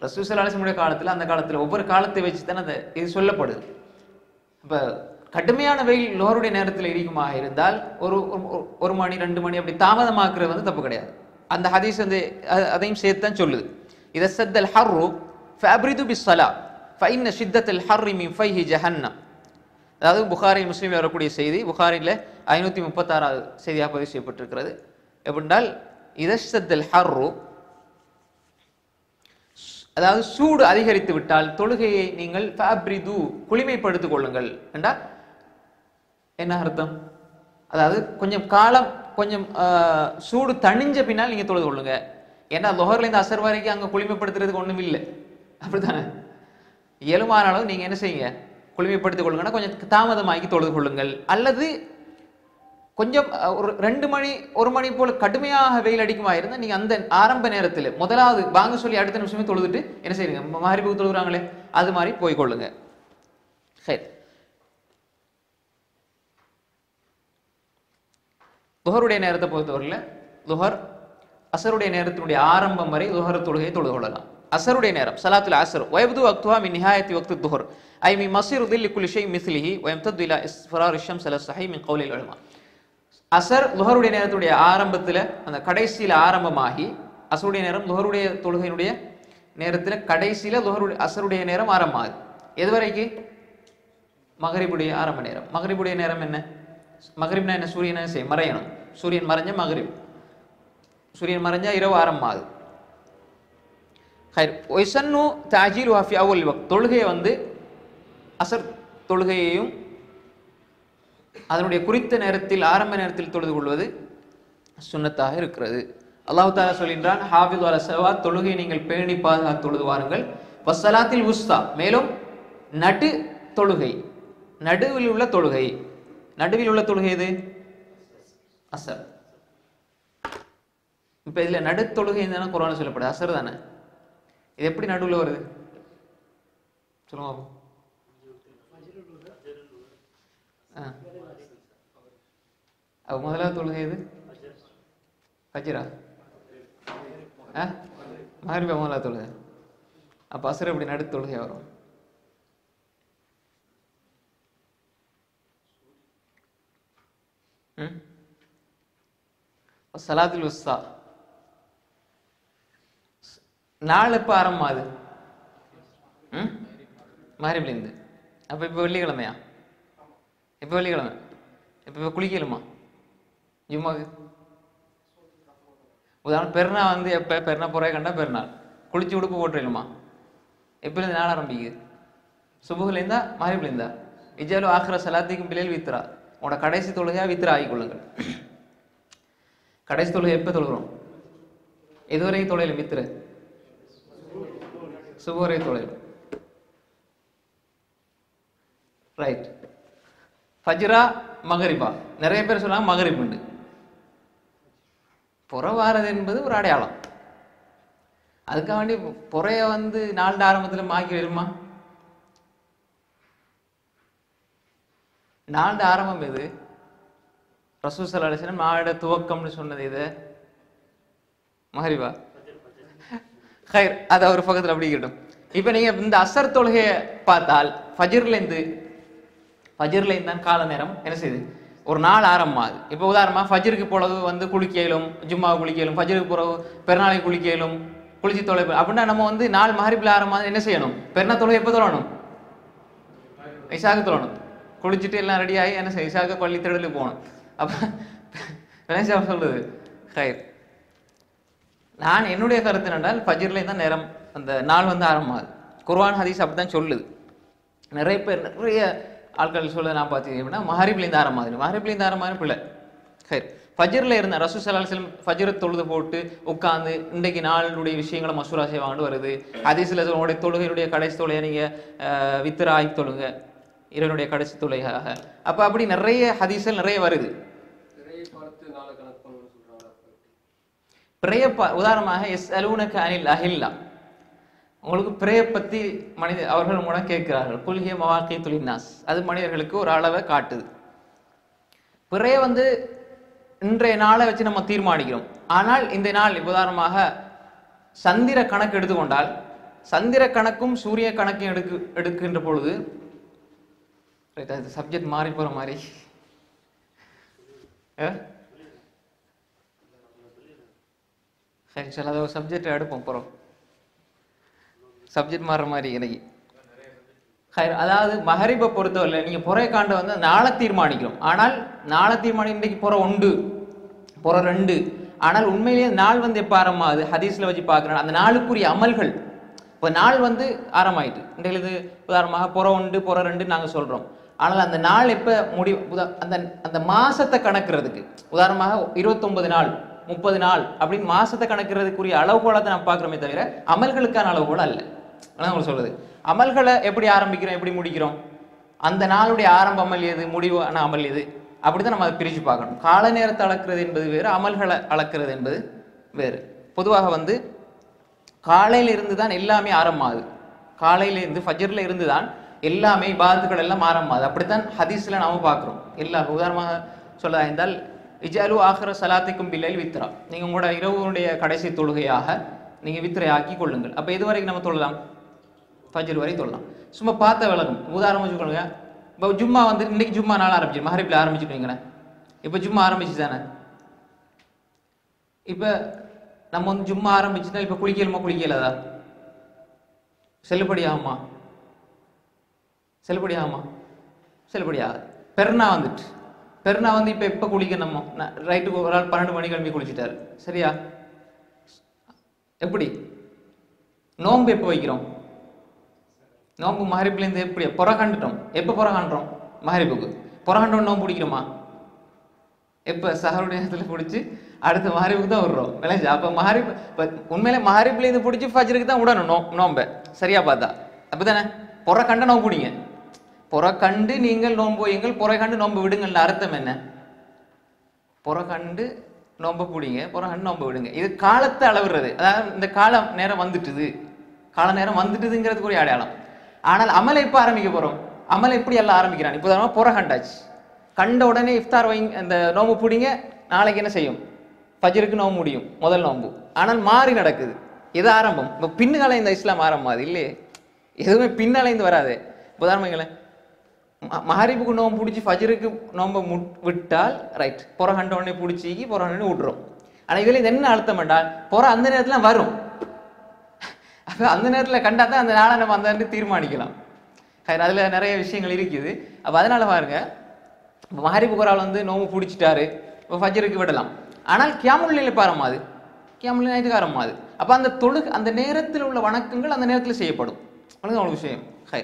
ரசூலுல்லாஹி ஸல்லல்லாஹு அலைஹி வஸல்லம் காலத்தில் அந்த காலத்தில் ஒவ்வொரு காலத்தை வச்சு தான் அந்த இது சொல்லப்படுது. இப்போ கடுமையான வெயில் லோகருடைய நேரத்தில் இருக்குமாக இருந்தால் ஒரு மணி 2 மணி அப்படி தாமதமாக்குறது வந்து தப்பு கிடையாது. அந்த ஹதீஸ் வந்து அதையும் சேர்த்தான் சொல்லுது. இத சத்தல் ஹர்ரு ஃபஅப்ரிது பிஸ்ஸலா ஃபைன் ஷித்தத்துல் ஹர்ரி மின் ஃபைஹி ஜஹன்னம். அதாவது புகாரி முஸ்லீமில் வரக்கூடிய செய்தி, புகாரியில் 536 செய்தியாக பதிவு செய்யப்பட்டிருக்கிறது. எப்படின்றால் இத சத்தல் ஹர்ரு, அதாவது சூடு அதிகரித்து விட்டால் தொழுகையை நீங்கள் ஃபஅப்ரிது குளிமைப்படுத்திக் கொள்ளுங்கள் என்றால் என்ன அர்த்தம்? அதாவது கொஞ்சம் சூடு தணிஞ்ச பின்னால் நீங்கள் தொழுது கொள்ளுங்க. ஏன்னா லொஹர்லேருந்து அசர் வரைக்கும் அங்கே குளிமைப்படுத்துறதுக்கு ஒன்றும் இல்லை, அப்படித்தானே? இயலுமான அளவு நீங்கள் என்ன செய்யுங்க, குளிமைப்படுத்திக் கொள்ளுங்கன்னா கொஞ்சம் தாமதமாக்கி தொழுது கொள்ளுங்கள். அல்லது கொஞ்சம் ஒரு 2 மணி 1 மணி போல் கடுமையாக வெயில் அடிக்குமா இருந்தால் நீங்கள் அந்த ஆரம்ப நேரத்தில் முதலாவது வாங்க சொல்லி அடுத்த நிமிஷமே தொழுதுட்டு என்ன செய்யுங்க, மஹ்ரிபுக்கு தொழுகிறாங்களே அது மாதிரி போய்கொள்ளுங்க. சரி, துஹருடைய நேரத்தை பொறுத்தவரையில் துஹர் அசருடைய நேரத்தினுடைய ஆரம்பம் வரை துஹர் தொழுகையை தொழுது கொள்ளலாம். அசருடைய நேரம் சலாத்துல அசர் வயபுது அக்துஹா மின் நிஹாயத்தி வக்து துஹர் ஐ மின் மஸீரு ஸில்லி குல்லி ஷை மிஸ்லிஹி வ யம்தது இலா இஸ்ஃபரார் ஷம்ஸ் அலஸ் ஸஹீஹ் மின் கௌலில் உலமா. அசர் துஹருடைய நேரத்துடைய ஆரம்பத்தில் அந்த கடைசியில் ஆரம்பமாகி அசருடைய நேரம் துஹருடைய தொழுகையினுடைய நேரத்தில் கடைசியில் அசருடைய நேரம் ஆரம்பமாகுது. எதுவரைக்கு? மகரிபுடைய ஆரம்ப நேரம். மகரிபுடைய நேரம் என்ன? மகரிப்னா என்ன? சூரியனை மறையணும். சூரியன் மறைஞ்ச மகரிப், சூரியன் மறைஞ்சா இரவு ஆரம்பமாகுது. ஒய்சன்னு தாஜீல் வாஃபி அவுல் வக்த், தொழுகையை வந்து அசர் தொழுகையையும் அதனுடைய குறித்த நேரத்தில் ஆரம்ப நேரத்தில் தொழுது கொள்வது சுன்னத்தாக இருக்கிறது. அல்லாஹ் தஆலா சொல்கின்றான், ஹாஃபிது அலஸ் ஸலவாத், தொழுகையை நீங்கள் பேணி பாதுகாத்து தொழுது வாருங்கள். வஸ்ஸலாத்தில் உஸ்தா, மேலும் நடுவில் உள்ள தொழுகை எது? அசர். இப்போ இதில் நடு தொழுகை தானே குர்ஆனில் சொல்லப்படுது, அசர் தானே. இது எப்படி நடுவில் வருது சொல்லுங்க? முதலாவது தொழுகை எது? ஃபஜ்ரா, மகரிபா முதலாவது தொழுகை. அப்போ அசர் எப்படி நடு தொழுகை வரும்? சலாத்துல் உஸ்தா நாள் இப்போ ஆரம்பமாது மகரிப்லேருந்து. அப்போ இப்போ வெள்ளிக்கிழமையா? இப்போ வெள்ளிக்கிழமை, இப்போ குளிக்கலுமா? ஜும்மாக்கு உதாரணம் பெருனா வந்து எப்போ பெருனா போகிறே கண்டா பெருநாள் குளிச்சு உடுப்பு போட்டுடலுமா? எப்போலேருந்து நாள் ஆரம்பிக்குது? சுபுகுலேருந்தா மகரிப்லேருந்தா? இஜாலு ஆக்ர சலாத்திக்கும் பிள்ளைகள் வித்ரா, உங்களோட கடைசி தொழுகையாக வித்ரா ஆகிக்கொள்ளுங்கள். கடைசி தொழுகை எப்போ தொழுகிறோம்? எதுவரைக்கும் தொழில் வித்ரு சுபுரை தொழில், ரைட். ஃபஜ்ரா மகரிபா, நிறைய பேர் சொன்னாங்க மகரிபுண்டு. புற வாரது என்பது ஒரு அடையாளம், அதுக்காக வேண்டி புறைய வந்து நாலு ஆரம்பத்தில் மாக்கி வருமா? நாலு ஆரம்பம் இது ரசூலுல்லாஹி ஸல்லல்லாஹு அலைஹி வஸல்லம் நாளோட துவக்கம்னு சொன்னது இது மகரிபா. ஹைர், அது ஒரு பக்கத்தில் அப்படி கேட்டோம். இப்போ நீங்கள் இந்த அசர் தொழுகையை பார்த்தால் ஃபஜ்ர்லேருந்து தான் கால நேரம் என்ன செய்யுது, ஒரு நாள் ஆரம்பமாகுது. இப்போ உதாரணமாக ஃபஜ்ருக்கு போகிறது வந்து குளிக்கலும், ஜும்மாவுக்கு குளிக்கலும், ஃபஜ்ருக்கு போகிறது பெருநாளைக்கு குளிக்கலும், குளிச்சு தொலை. அப்படின்னா நம்ம வந்து நாலு மகரிப்பில் ஆரம்பமாக என்ன செய்யணும்? பெருநாள் தொழுகை எப்போ தொழணும்? இஷாவுக்கு தொழணும். குளிச்சுட்டு எல்லாம் ரெடியாகி என்ன செய்ய இஷாவுக்கு பள்ளி திடலுக்கு போகணும். அப்போ வினேஷா சொல்லுது ஹயர், நான் என்னுடைய கருத்து என்னென்றால் ஃபஜ்ர்லேருந்து தான் நேரம் அந்த நாள் வந்து ஆரம்பமாகுது. குர்ஆன் ஹதீஸ் அப்படி தான் சொல்லுது. நிறைய ஆட்கள் சொல்ல நான் பார்த்தீங்க அப்படின்னா மஹரிப்லேருந்து ஆரம்பமாதிரி பிள்ளை சரி ஃபஜ்ரில் இருந்தேன். ரசூலுல்லாஹி ஸல்லல்லாஹு அலைஹி வஸல்லம் ஃபஜ்ரை தொழுது போட்டு உட்காந்து இன்றைக்கு நாளுடைய விஷயங்களை மசூரா செய்வாங்கன்னு வருது. ஹதீஸில் உங்களுடைய தொழுகையுடைய கடைசி தொழுகை நீங்கள் வித்ரா ஆகி தொழுங்க. இரவனுடைய கடைசி துளையாக. அப்போ அப்படி நிறைய ஹதீஸில் நிறைய வருது. பிரேய உதாரணமாக எஸ் அலூனக்கு அனில் அஹில்லா, உங்களுக்கு பிரேய பற்றி மனித அவர்கள் மூலம் கேட்கிறார்கள். குல்ஹிய மவாக்கி துலினாஸ், அது மனிதர்களுக்கு ஒரு அளவை காட்டுது. பிரேய வந்து இன்றைய நாளை வச்சு நம்ம தீர்மானிக்கிறோம். ஆனால் இந்த நாள் உதாரணமாக சந்திர கணக்கு எடுத்துக்கொண்டால், சந்திர கணக்கும் சூரிய கணக்கும் எடுக்கின்ற பொழுது சப்ஜெக்ட் மாறி போற மாதிரி அதை ஒரு சப்ஜெக்ட் எடுப்போம் போறோம், சப்ஜெக்ட் மாறுற மாதிரி எனக்கு. அதாவது மகரிபை பொறுத்தவரை நீங்க புறை காண்ட வந்து நாளை தீர்மானிக்கிறோம். ஆனால் நாளை தீர்மானம் இன்றைக்கு புற ஒன்று புற ரெண்டு, ஆனால் உண்மையிலேயே நாள் வந்து எப்போ ஆரம்பமாகுது ஹதீஸ்ல வச்சு பார்க்குறேன் அந்த நாளுக்குரிய அமல்கள். இப்போ நாள் வந்து ஆரம்பமாயிட்டு இன்றைக்கு இது உதாரணமாக புற ஒன்று புற ரெண்டு நாங்கள் சொல்கிறோம். ஆனால் அந்த நாள் எப்போ முடி அந்த அந்த மாசத்தை கணக்கிறதுக்கு உதாரணமாக 29 நாள் 30 நாள் அப்படின்னு மாசத்தை கணக்கிறதுக்குரிய அளவுகோலை தான் நான் பார்க்குறோமே தவிர அமல்களுக்கான அளவுகோல அல்ல. ஆனால் உங்களுக்கு சொல்லுது அமல்களை எப்படி ஆரம்பிக்கிறோம் எப்படி முடிக்கிறோம், அந்த நாளுடைய ஆரம்ப அமல் எது முடிவான அமல் எது, அப்படி தான் நம்ம அதை பிரித்து பார்க்கணும். கால நேரத்தை அளக்கிறது என்பது வேறு, அமல்களை அளக்கிறது என்பது வேறு. பொதுவாக வந்து காலையில் இருந்து தான் எல்லாமே ஆரம்பமாகுது. காலையிலேருந்து ஃபஜ்ரில் இருந்து தான் எல்லாமே இபாதத்துகள் எல்லாம் ஆரம்பமாகுது. அப்படித்தான் ஹதீஸில் நாம் பார்க்குறோம். எல்லா உதாரணமாக சொல்லதாக இருந்தால் இஜாலு ஆகிற சலாத்திக்கும் பிள்ளையில் வித்ரா, நீங்கள் உங்களோட இரவுடைய கடைசி தொழுகையாக நீங்கள் வித்ரை ஆக்கி கொள்ளுங்கள். அப்போ எது வரைக்கும் நம்ம தொழலாம்? ஃபஜ்ர் வரை தொழலாம். சும்மா பார்த்த விலகும். உதாரணமாக வச்சுக்கொள்ளுங்க, இப்போ ஜும்மா வந்து இன்றைக்கி ஜும்மா நாள் ஆரம்பிச்சு மஹரிப்பில் ஆரம்பிச்சுட்டுங்களே, இப்போ ஜும்மா ஆரம்பிச்சு தானே. இப்போ நம்ம வந்து ஜும்மா ஆரம்பிச்சுன்னா இப்போ குளிக்கலுமா குளிக்கலாதா? செல்லுபடியாகுமா? செல்லுபடியாகாது. பெருனா வந்துட்டு பெருனா வந்து இப்போ எப்போ குளிக்கணுமோ ரைட்டுக்கு ஒரு ஆள் 12 மணி கிளம்பி குளிச்சுட்டாரு, சரியா? எப்படி நோம்பு எப்போ வைக்கிறோம்? நோம்பு மஹரிப்லேருந்து எப்படி புறக்கண்டுட்டோம். எப்போ புறக்கண்டுறோம்? மஹரிப்புக்கு புறக்கண்டோம். நோம்பு பிடிக்கிறோமா? எப்போ சஹருடைய இடத்துல பிடிச்சி அடுத்த மஹரிப்புக்கு தான் விடுறோம். அப்போ மஹரிப் இப்போ உண்மையிலே மஹரிப்லேருந்து பிடிச்சி ஃபஜ்ருக்கு தான் விடணும் நோம்பை, சரியா? பார்த்தா அப்போ தானே புறக்கண்ட நோம்பு பிடிங்க. புறக்கண்டு நீங்கள் நோம்பு வையுங்கள், புறக்கண்டு நோம்பு விடுங்கள்ல அர்த்தம் என்ன? புறக்கண்டு நோம்பை பிடிங்க, புறக்கண்டு நோம்பு விடுங்க. இது காலத்தை அளவுறது. அதாவது இந்த காலம் நேரம் வந்துட்டுது, கால நேரம் வந்துட்டுதுங்கிறதுக்குரிய அடையாளம். ஆனால் அமலை எப்போ ஆரம்பிக்க போகிறோம்? அமலை எப்படி எல்லாம் ஆரம்பிக்கிறான்? இப்போ தான் புறக்கண்டாச்சு. கண்ட உடனே இஃப்தார் வைங்க, இந்த நோம்பு பிடிங்க, நாளைக்கு என்ன செய்யும்? ஃபஜ்ருக்கு நோம்பு முடியும், முதல் நோம்பு. ஆனால் மாறி நடக்குது. எது ஆரம்பம்? இப்போ பின்னால இந்த இஸ்லாம் ஆரம்பமாது இல்லையே, எதுவுமே பின்னாலேருந்து வராது. உதாரணங்களேன், மஹரிப்புக்கு நோம்பு பிடிச்சி ஃபஜ்ருக்கு நோம்பை விட்டால் ரைட், புறகண்ட உடனே பிடிச்சிக்கி புறகண்டே விட்றோம். ஆனால் இதில் இது என்ன அழுத்தம் என்றால் புற அந்த நேரத்துலாம் வரும். அப்போ அந்த நேரத்தில் கண்டா தான் அந்த நாளை நம்ம அந்த தீர்மானிக்கலாம். அதில் நிறைய விஷயங்கள் இருக்குது. அப்போ அதனால பாருங்க, இப்போ மஹரிப்புக்குறால் வந்து நோம்பு பிடிச்சிட்டாரு, இப்போ ஃபஜ்ருக்கு விடலாம். ஆனால் கியாமுல்லைல பாரமாது, கியாமுல்லை நைட்டுக்கு ஆரம்பமாது. அப்போ அந்த அந்த நேரத்தில் உள்ள வணக்கங்கள் அந்த நேரத்தில் செய்யப்படும். உங்களுக்கு விஷயம் ஹை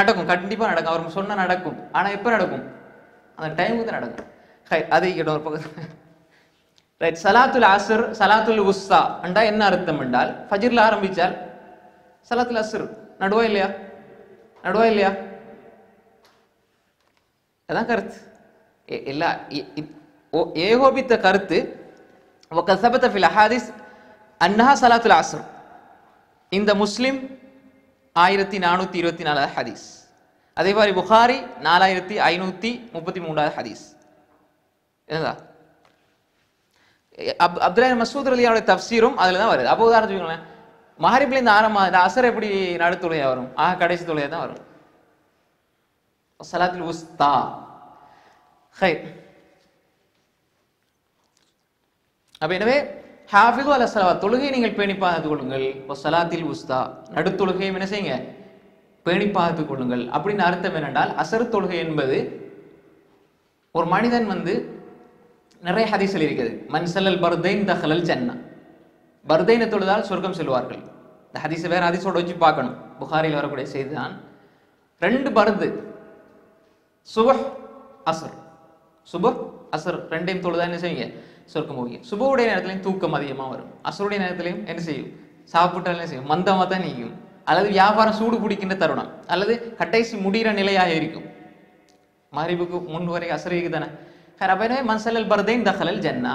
நடக்கும், கண்டிப்பாக நடக்கும், அவர் சொன்னால் நடக்கும். ஆனால் எப்போ நடக்கும்? அந்த டைமுக்கு தான் நடக்கும். அது கிட்ட ஒரு பக்கத்து ரைட். சலாத்துல் அஸ்ர் சலாத்துல் உஸ்தா என்றால் என்ன அர்த்தம் என்றால், ஃபஜ்ரில் ஆரம்பித்தால் சலாத்துல் அஸ்ர் நடுவா இல்லையா? நடுவா இல்லையா? அதான் கருத்து. எல்லா ஏகோபித்த கருத்து ஹாதிஸ் அன்னஹா சலாத்துல் அஸ்ர். இந்த முஸ்லிம் 1424 ஹதீஸ், அதே மாதிரி புகாரி 4533 ஹதீஸ். என்னதா அப்துல்லாஹ் மசூத் ரலியல்லாஹு தஃப்சீரும் அதில் தான் வருது. அப்போ உதாரணத்துக்குங்களேன், மஹரிப்லேருந்து ஆரம்பம் அசர் எப்படி நடுத்துளையா வரும்? ஆக கடைசி தொலையா தான் வரும். சலாத்துல் உஸ்தா ஹை. அப்போ எனவே ஹாஃபிது அலா சலவா, தொழுகையை நீங்கள் பேணி பார்த்துக் கொள்ளுங்கள். சலாத்தில் உஸ்தா நடுத்தொழுகையும் என்ன செய்யுங்க? பேணி பார்த்து கொள்ளுங்கள் அப்படின்னு அர்த்தம் என்னென்றால், அசர் தொழுகை என்பது ஒரு மனிதன் வந்து நிறைய ஹதீஸில் இருக்கிறது, மன்சல்லல் பர்தைன் தஹலல் ஜன்னா, பர்தைனை தொழுதால் சொர்க்கம் செல்வார்கள். இந்த ஹதீஸை வேறு ஹதீஸோடு வச்சு பார்க்கணும். புகாரியில் வரக்கூடிய செய்தி தான், ரெண்டு பர்து சுபஹ் அசர், சுபஹ் அசர் ரெண்டையும் தொழுதா என்ன செய்வீங்க, சொர்க்கம் போவீங்க. சுபஹுடைய நேரத்துலையும் தூக்கம் அதிகமாக வரும், அசருடைய நேரத்துலையும் என்ன செய்யும், சாப்பிட்டால் என்ன செய்யும், மந்தமாக தான் நீங்கும். அல்லது வியாபாரம் சூடு பிடிக்கின்ற தருணம், அல்லது கடைசி முடிகிற நிலையாக இருக்கும். மஹ்ரிபுக்கு முன் வரை அசருக்கு தானே. அப்போ எனவே மன்சல்லல் பர்தைன் தஹலல் ஜன்னா.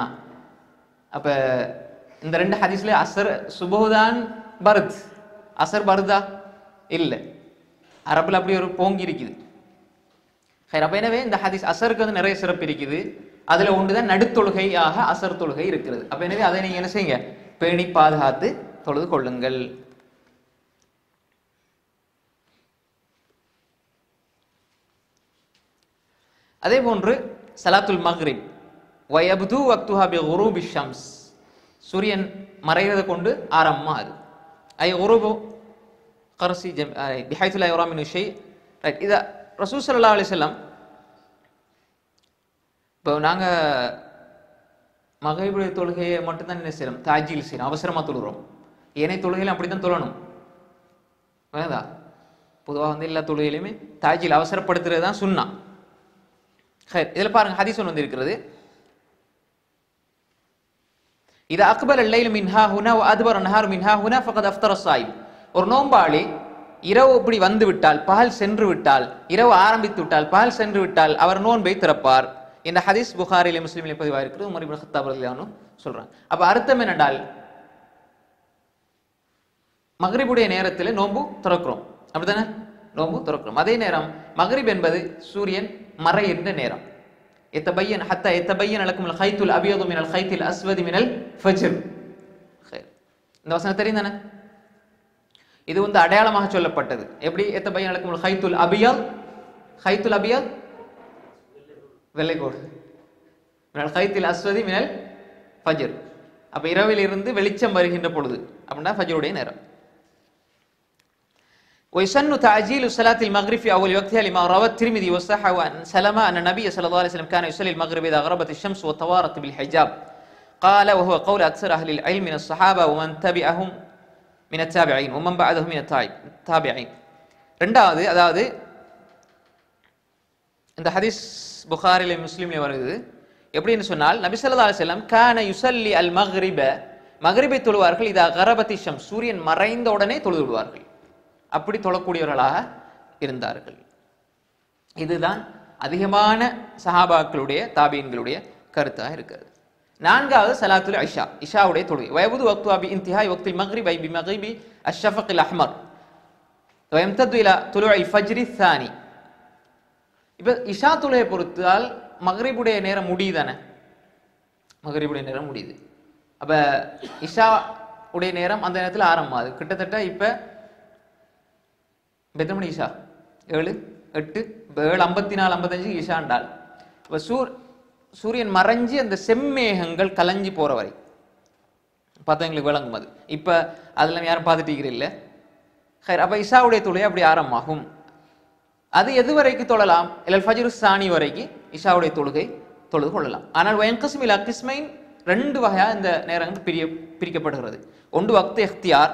அப்போ இந்த ரெண்டு ஹதீஸ்லேயே அசர் சுபஹுதான் பர்த், அசர் பர்தா இல்லை, அரபில் அப்படி ஒரு போங்கி இருக்குது. அப்போ எனவே இந்த ஹதீஸ் அசருக்கு வந்து நிறைய சிறப்பு இருக்குது. அதில் ஒன்று தான் நடுத்தொழுகையாக அசர் தொழுகை இருக்கிறது. அப்போ எனவே அதை நீங்கள் என்ன செய்யுங்க, பேணி பாதுகாத்து தொழுது கொள்ளுங்கள். அதே போன்று சலாத்துல் மக்ரிப், வயப்து வக்துஹா பி குரூபி ஷம்ஸ், சூரியன் மறைகிறத கொண்டு ஆரம்பமா அது ஐ குரூபு கர்சி பி ஹைது லா யுரா மின் ஷை. ரைட், இதை ரசூல் ஸல்லல்லாஹு அலைஹி வஸல்லம் இப்போ நாங்கள் மக்ரிபுடைய தொழுகையை மட்டும்தான் என்ன செய்யறோம், தாஜில் செய்யறோம், அவசரமாக தொழுகிறோம். ஏனைய தொழுகையிலும் அப்படி தான் தொழணும் வேணா. பொதுவாக வந்து எல்லா தொழுகையிலுமே தாஜில் அவசரப்படுத்துறது தான் சுன்னா. இதில் பாருங்க ஹதீஸ் ஒன்று வந்திருக்கிறது, இது அக்பர் அல்லைல் மின்ஹா ஹுனா வ அத்பர் அன்ஹார் மின்ஹா ஹுனா ஃபகத் அஃப்தர் ஸாயிம். ஒரு நோம்பாளி இரவு இப்படி வந்து விட்டால், பகல் சென்று விட்டால், இரவு ஆரம்பித்து விட்டால், பகல் சென்று விட்டால் அவர் நோன்பை திறப்பார். இந்த ஹதீஸ் புகாரிலே முஸ்லிமிலே பதிவாயிருக்கிறது. உமர் இப்னு கத்தாப் ரலியல்லாஹு சொல்றாங்க. அப்போ அர்த்தம் என்னென்றால், மக்ரிபுடைய நேரத்தில் நோன்பு திறக்கிறோம், அப்படித்தானே, நோன்பு திறக்கிறோம். அதே நேரம் மக்ரிப் என்பது சூரியன் மறைகின்ற நேரம். எத்தபையன் ஹத்தா எத்தபையன் அலக்குமல் ஹைத்துல் அபியது மினல் ஹைத்தில் அஸ்வதி மினல் ஃபஜ்ர். இந்த வசனம் தெரியுந்தானே, இது வந்து அடையாளமாக சொல்லப்பட்டது. எப்படி எத்தபையன் அலக்குமல் ஹைத்துல் அபியல், ஹைத்துல் அபியல் வெள்ளைக்கோடு, மினல் ஹைத்தில் அஸ்வதி மினல் ஃபஜ்ர். அப்போ இரவில் இருந்து வெளிச்சம் வருகின்ற பொழுது அப்படின்னா ஃபஜ்ருடைய நேரம். ويسن تعجيل صلاة المغرب في أول وقتها لما روى الترمذي وصححه عن سلمة أن النبي صلى الله عليه وسلم كان يصلي المغرب إذا غربت الشمس وتوارت بالحجاب. قال وهو قول أكثر أهل العلم من الصحابة ومن تبعهم من التابعين ومن بعدهم من التابعين. ரெண்டாவது, அதாவது இந்த ஹதீஸ் புகாரிலே முஸ்லிம்லே வருது. எப்படின்னு சொன்னால், நபி ஸல்லல்லாஹு அலைஹி வஸல்லம் கான யுஸல்லி அல் மக்ரிப, மக்ரிபை தொழுவார்கள், இதா கரபத்தி ஷம்ஸ், சூரியன் மறைந்த உடனே தொழுது விடுவார்கள். அப்படி தொழக்கூடியவர்களாக இருந்தார்கள். இதுதான் அதிகமான சஹாபாக்களுடைய தாபீன்களுடைய கருத்தாக இருக்கிறது. நான்காவது சலாத்துல் ஐஷா, இஷாவுடைய தொழுகை. வயபுது வக்து அபி இன்திஹாய் வக்தில் மக்ரிப் ஐ பி மக்ரிபி அஷ்ஷஃபக்கில் அஹ்மர் வயம்தது இலா துலுஇல் ஃபஜ்ரி ஸானி. இப்போ இஷா தொழுகையை பொறுத்தால் மக்ரிபுடைய நேரம் முடியுதானே, மக்ரிபுடைய நேரம் முடியுது. அப்போ இஷா உடைய நேரம் அந்த நேரத்தில் ஆரம்பமாகுது. கிட்டத்தட்ட இப்போ எத்தனை மணி ஈஷா, 7, 8, 7:54, 55 ஈஷாண்டாள். இப்போ சூரியன் மறைஞ்சி அந்த செம்மேகங்கள் கலைஞ்சி போகிற வரை பார்த்தா எங்களுக்கு விளங்கும். அது இப்போ அதெல்லாம் யாரும் பார்த்துட்டு இல்லை. அப்போ இஷாவுடைய தொழுகை அப்படி ஆரம்பமாகும். அது எது வரைக்கும் தொழலாம், இல்லல் ஃபஜ்ரு சானி வரைக்கும் இஷாவுடைய தொழுகை தொழுது கொள்ளலாம். ஆனால் வயன்கஸ்மில் அக்கிஸ்மைன், ரெண்டு வகையாக இந்த நேரங்கள் பிரிக்கப்படுகிறது. ஒன்று வக்து எஃப்தியார்,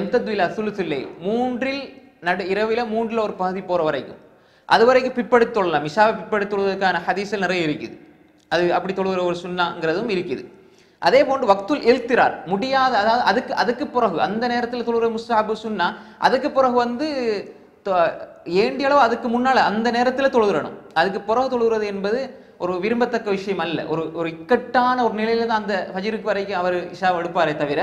எம்தத்விலா சுலுசுல்லை, மூன்றில் இரவில் மூன்றில் ஒரு பகுதி போகிற வரைக்கும், அது வரைக்கும் பிற்படுத்தி தொழலாம். இஷாவை பிற்படுத்தி தொழுவதற்கான ஹதீஸில் நிறைய இருக்குது. அது அப்படி தொழுகிற ஒரு சுன்னாங்கிறதும் இருக்குது. அதே போன்று வக்துல் இல்திரார், முடியாத, அதாவது அதுக்கு பிறகு அந்த நேரத்தில் தொழுகிற முஸ்தாபு சுன்னா, அதுக்கு பிறகு வந்து ஏண்டிய அளவு அதுக்கு முன்னால் அந்த நேரத்தில் தொழுகிறணும். அதுக்கு பிறகு தொழுகிறது என்பது ஒரு விரும்பத்தக்க விஷயம் அல்ல. ஒரு இக்கட்டான ஒரு நிலையில தான் அந்த ஃபஜ்ருக்கு வரைக்கும் அவர் இஷாவை எடுப்பாரே தவிர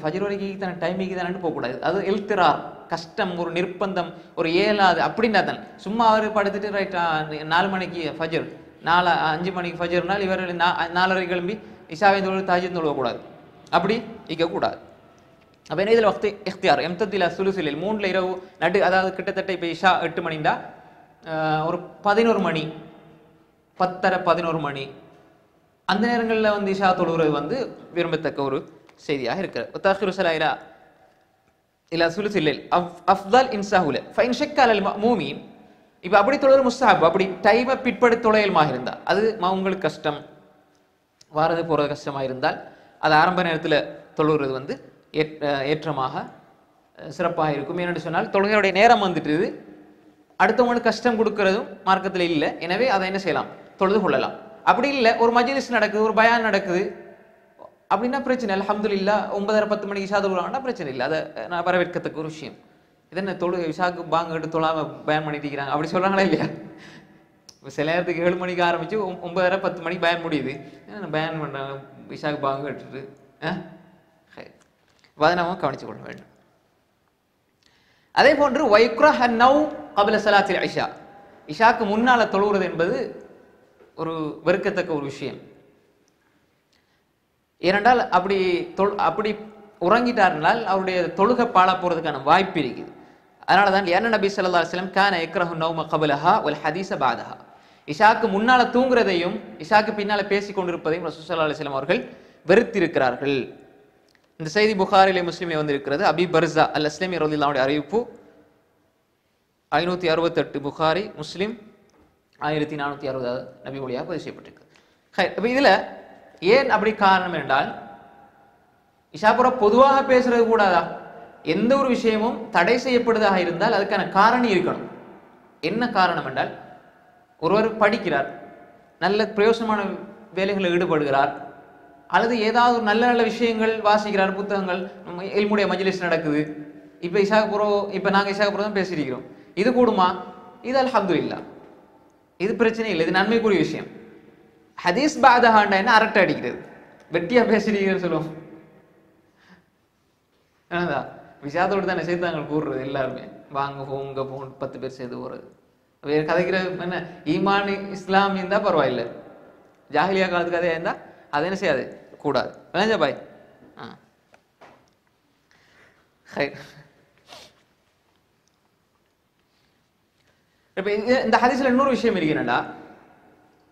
ஃபஜ்ர் வரைக்கும் தானே டைமிங்கு தானே போகக்கூடாது. அது இல்திரார், கஷ்டம், ஒரு நிர்பந்தம், ஒரு ஏலாது அப்படின்னா தான். சும்மா அவர் படுத்துட்டு ரைட் 4 மணிக்கு ஃபஜ்ர், 4, 5 மணிக்கு ஃபஜ்ர்னால் இவர் 4:30 கிளம்பி இஷாவின் தொழில் தாஜின் தொழுவக்கூடாது, அப்படி இருக்கக்கூடாது. அப்போ என்ன, இதில் வக்து இஃப்தியார், எம்தத்தில சுலுசிலில், 3ல் இரவு நடு, அதாவது கிட்டத்தட்ட இப்போ இஷா 8 மணின்னா ஒரு 11 மணி, 10:30, 11 மணி அந்த நேரங்களில் வந்து இஷா தொழுகிறது வந்து விரும்பத்தக்க ஒரு செய்தியாக இருக்கிறது. إلى ثلث الليل أفضل إن سهل فإن شك على المأمومين إذا أبدي تولر مستحب أبدي تايم بيت بدي تولر الماهرين دا هذا ما أونغل كاستم وارد بورد كاستم ماهرين دا هذا أرامبا نيرتلا تولر هذا بند يترماها سرپاه يركم ينادي سنال تولر هذا نيرام بند تريدي أردتومون كاستم غود كردو ماركت ليلي لا إنها في هذا إنه سيلام تولر هذا لا أبدي لا أور ماجيليس نادك أور بايان نادك அப்படினா பிரச்சனை இல்ல அல்ஹம்துலில்லாஹ் 9:30 10 மணிக்கு இஷா தொழுறானா பிரச்சனை இல்ல அது நான் வரவேற்கத்தக்க ஒரு விஷயம் இதென்ன தொழுகை இஷாக்கு பாங்க எடுத்து தொழாம பயன் பண்ணிட்டு இருக்காங்க அப்படி சொல்றாங்களே இல்லையா சில நேரத்துக்கு 7 மணிக்கு ஆரம்பிச்சு 9:30 10 மணிக்கு பயன் முடியுது என்ன பயன் பண்றாங்க இஷாக்கு பாங்க எடுத்துட்டு வதனமா கவனிச்சு கொள்ள வேண்டும் அதே போன்று வைக்ரஹன் நவ் قبل صلاه العشاء இஷாக்கு முன்னால தொழுறது என்பது ஒரு வெறுக்கத்தக்க ஒரு விஷயம் ஏனென்றால் அப்படி உறங்கிட்டார்னால் அவருடைய தொழுகை பாழா போறதுக்கான வாய்ப்பு இருக்குது அதனால தான் யான நபி ஸல்லல்லாஹு அலைஹி வஸல்லம் கான யக்ரஹு நௌம கப்லஹா வல் ஹதீஸ பாதஹா இஷாக்கு முன்னால தூங்குறதையும் இஷாக்கு பின்னால பேசிக் கொண்டிருப்பதையும் ரசூலுல்லாஹி ஸல்லல்லாஹு அலைஹி வஸல்லம் அவர்கள் வெறுத்திருக்கிறார்கள் இந்த செய்தி புகாரிலே முஸ்லிமே வந்திருக்கிறது அபி பர்ஸா அல் அஸ்லமி ரலியல்லாஹு அன்ஹு அறிவிப்பு 568 புகாரி முஸ்லிம் 1460 நபி மொழியாக பதிவு செய்யப்பட்டிருக்கு இதுல ஏன் அப்படி காரணம் என்றால் இஷாபுற பொதுவாக பேசுறது கூடாதா எந்த ஒரு விஷயமும் தடை செய்யப்படுதாக இருந்தால் அதற்கான காரணம் இருக்கணும் என்ன காரணம் என்றால் ஒருவர் படிக்கிறார் நல்ல பிரயோசனமான வேலைகளில் ஈடுபடுகிறார் அல்லது ஏதாவது நல்ல நல்ல விஷயங்கள் வாசிக்கிறார் புத்தகங்கள் இல்முடைய மஜ்லிஸ் நடக்குது இப்போ நாங்க இஷாபுற தான் பேசிக்கிறோம் இது கூடுமா இது அல்ஹம்துலில்லாஹ் இது பிரச்சனை இல்லை இது நன்மைக்குரிய விஷயம் ஹதீஸ் பாதஹாண்டா என்ன அரட்டை அடிக்கிறது வெட்டியா பேசுறீங்கன்னு சொல்லுவோம் என்னதா விஷயத்தோடு தானே சைத்தான்கள் கூறுறது எல்லாருமே வாங்க போங்க போன் 10 பேர் சேர்ந்து போறது வேற கதைக்கிற என்ன ஈமான் இஸ்லாம் இருந்தா பரவாயில்ல ஜாஹிலியா காலத்து கதையா இருந்தா அது என்ன செய்யாது கூடாது வேணாஞ்சா பாய் இந்த ஹதீஸ்ல இன்னொரு விஷயம் இருக்குன்னா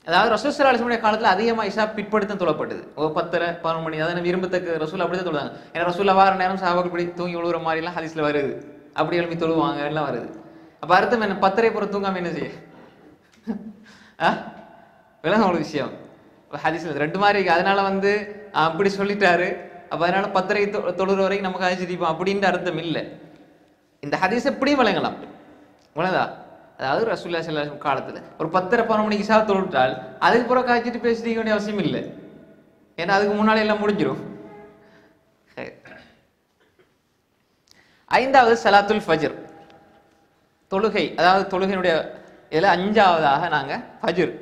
அதாவது ரசூலுல்லாஹி ஸல்லல்லாஹு அலைஹி வஸல்லம் காலத்துல அதிகமா இஷா பிற்படுத்தம் தொழப்பட்டது 10:30 11 மணி அதாவது விரும்பத்தக்க ரசூல் அப்படிதான் தொழுவாங்க ஏன்னா ரசூலுல்லாஹ் வார நேரம் சஹாபாக்கள் இப்படி தூங்கி விழுற மாதிரி எல்லாம் ஹதீஸ்ல வருது அப்படி எழுப்பி தொழுவாங்க எல்லாம் வருது அப்ப அர்த்தம் என்ன 10:30 போற தூங்காம என்ன செய்ய விளங்க ஒரு விஷயம் ஹதீஸ்ல ரெண்டு மாதிரி இருக்கு அதனால அப்படி சொல்லிட்டாரு அப்ப அதனால 10:30 தொழுற வரைக்கும் நமக்கு ஆச்சரியம் அப்படின்ற அர்த்தம் இல்லை இந்த ஹதீஸ் எப்படி விளங்கலாம் உங்களதா அதாவது ரசூலுல்லாஹி ஸல்லல்லாஹு அலைஹி வஸல்லம் காலத்துல ஒரு 10:30 மணிக்கு இஷா தொழுட்டால் அதுக்கு புற காய்ச்சிட்டு பேசிக்க வேண்டிய அவசியம் இல்லை ஏன்னா அதுக்கு முன்னாலே எல்லாம் முடிஞ்சிரும் ஐந்தாவது சலாத்துல் ஃபஜ்ர் தொழுகை அதாவது தொழுகையினுடைய இதுல அஞ்சாவதாக நாங்க ஃபஜ்ர்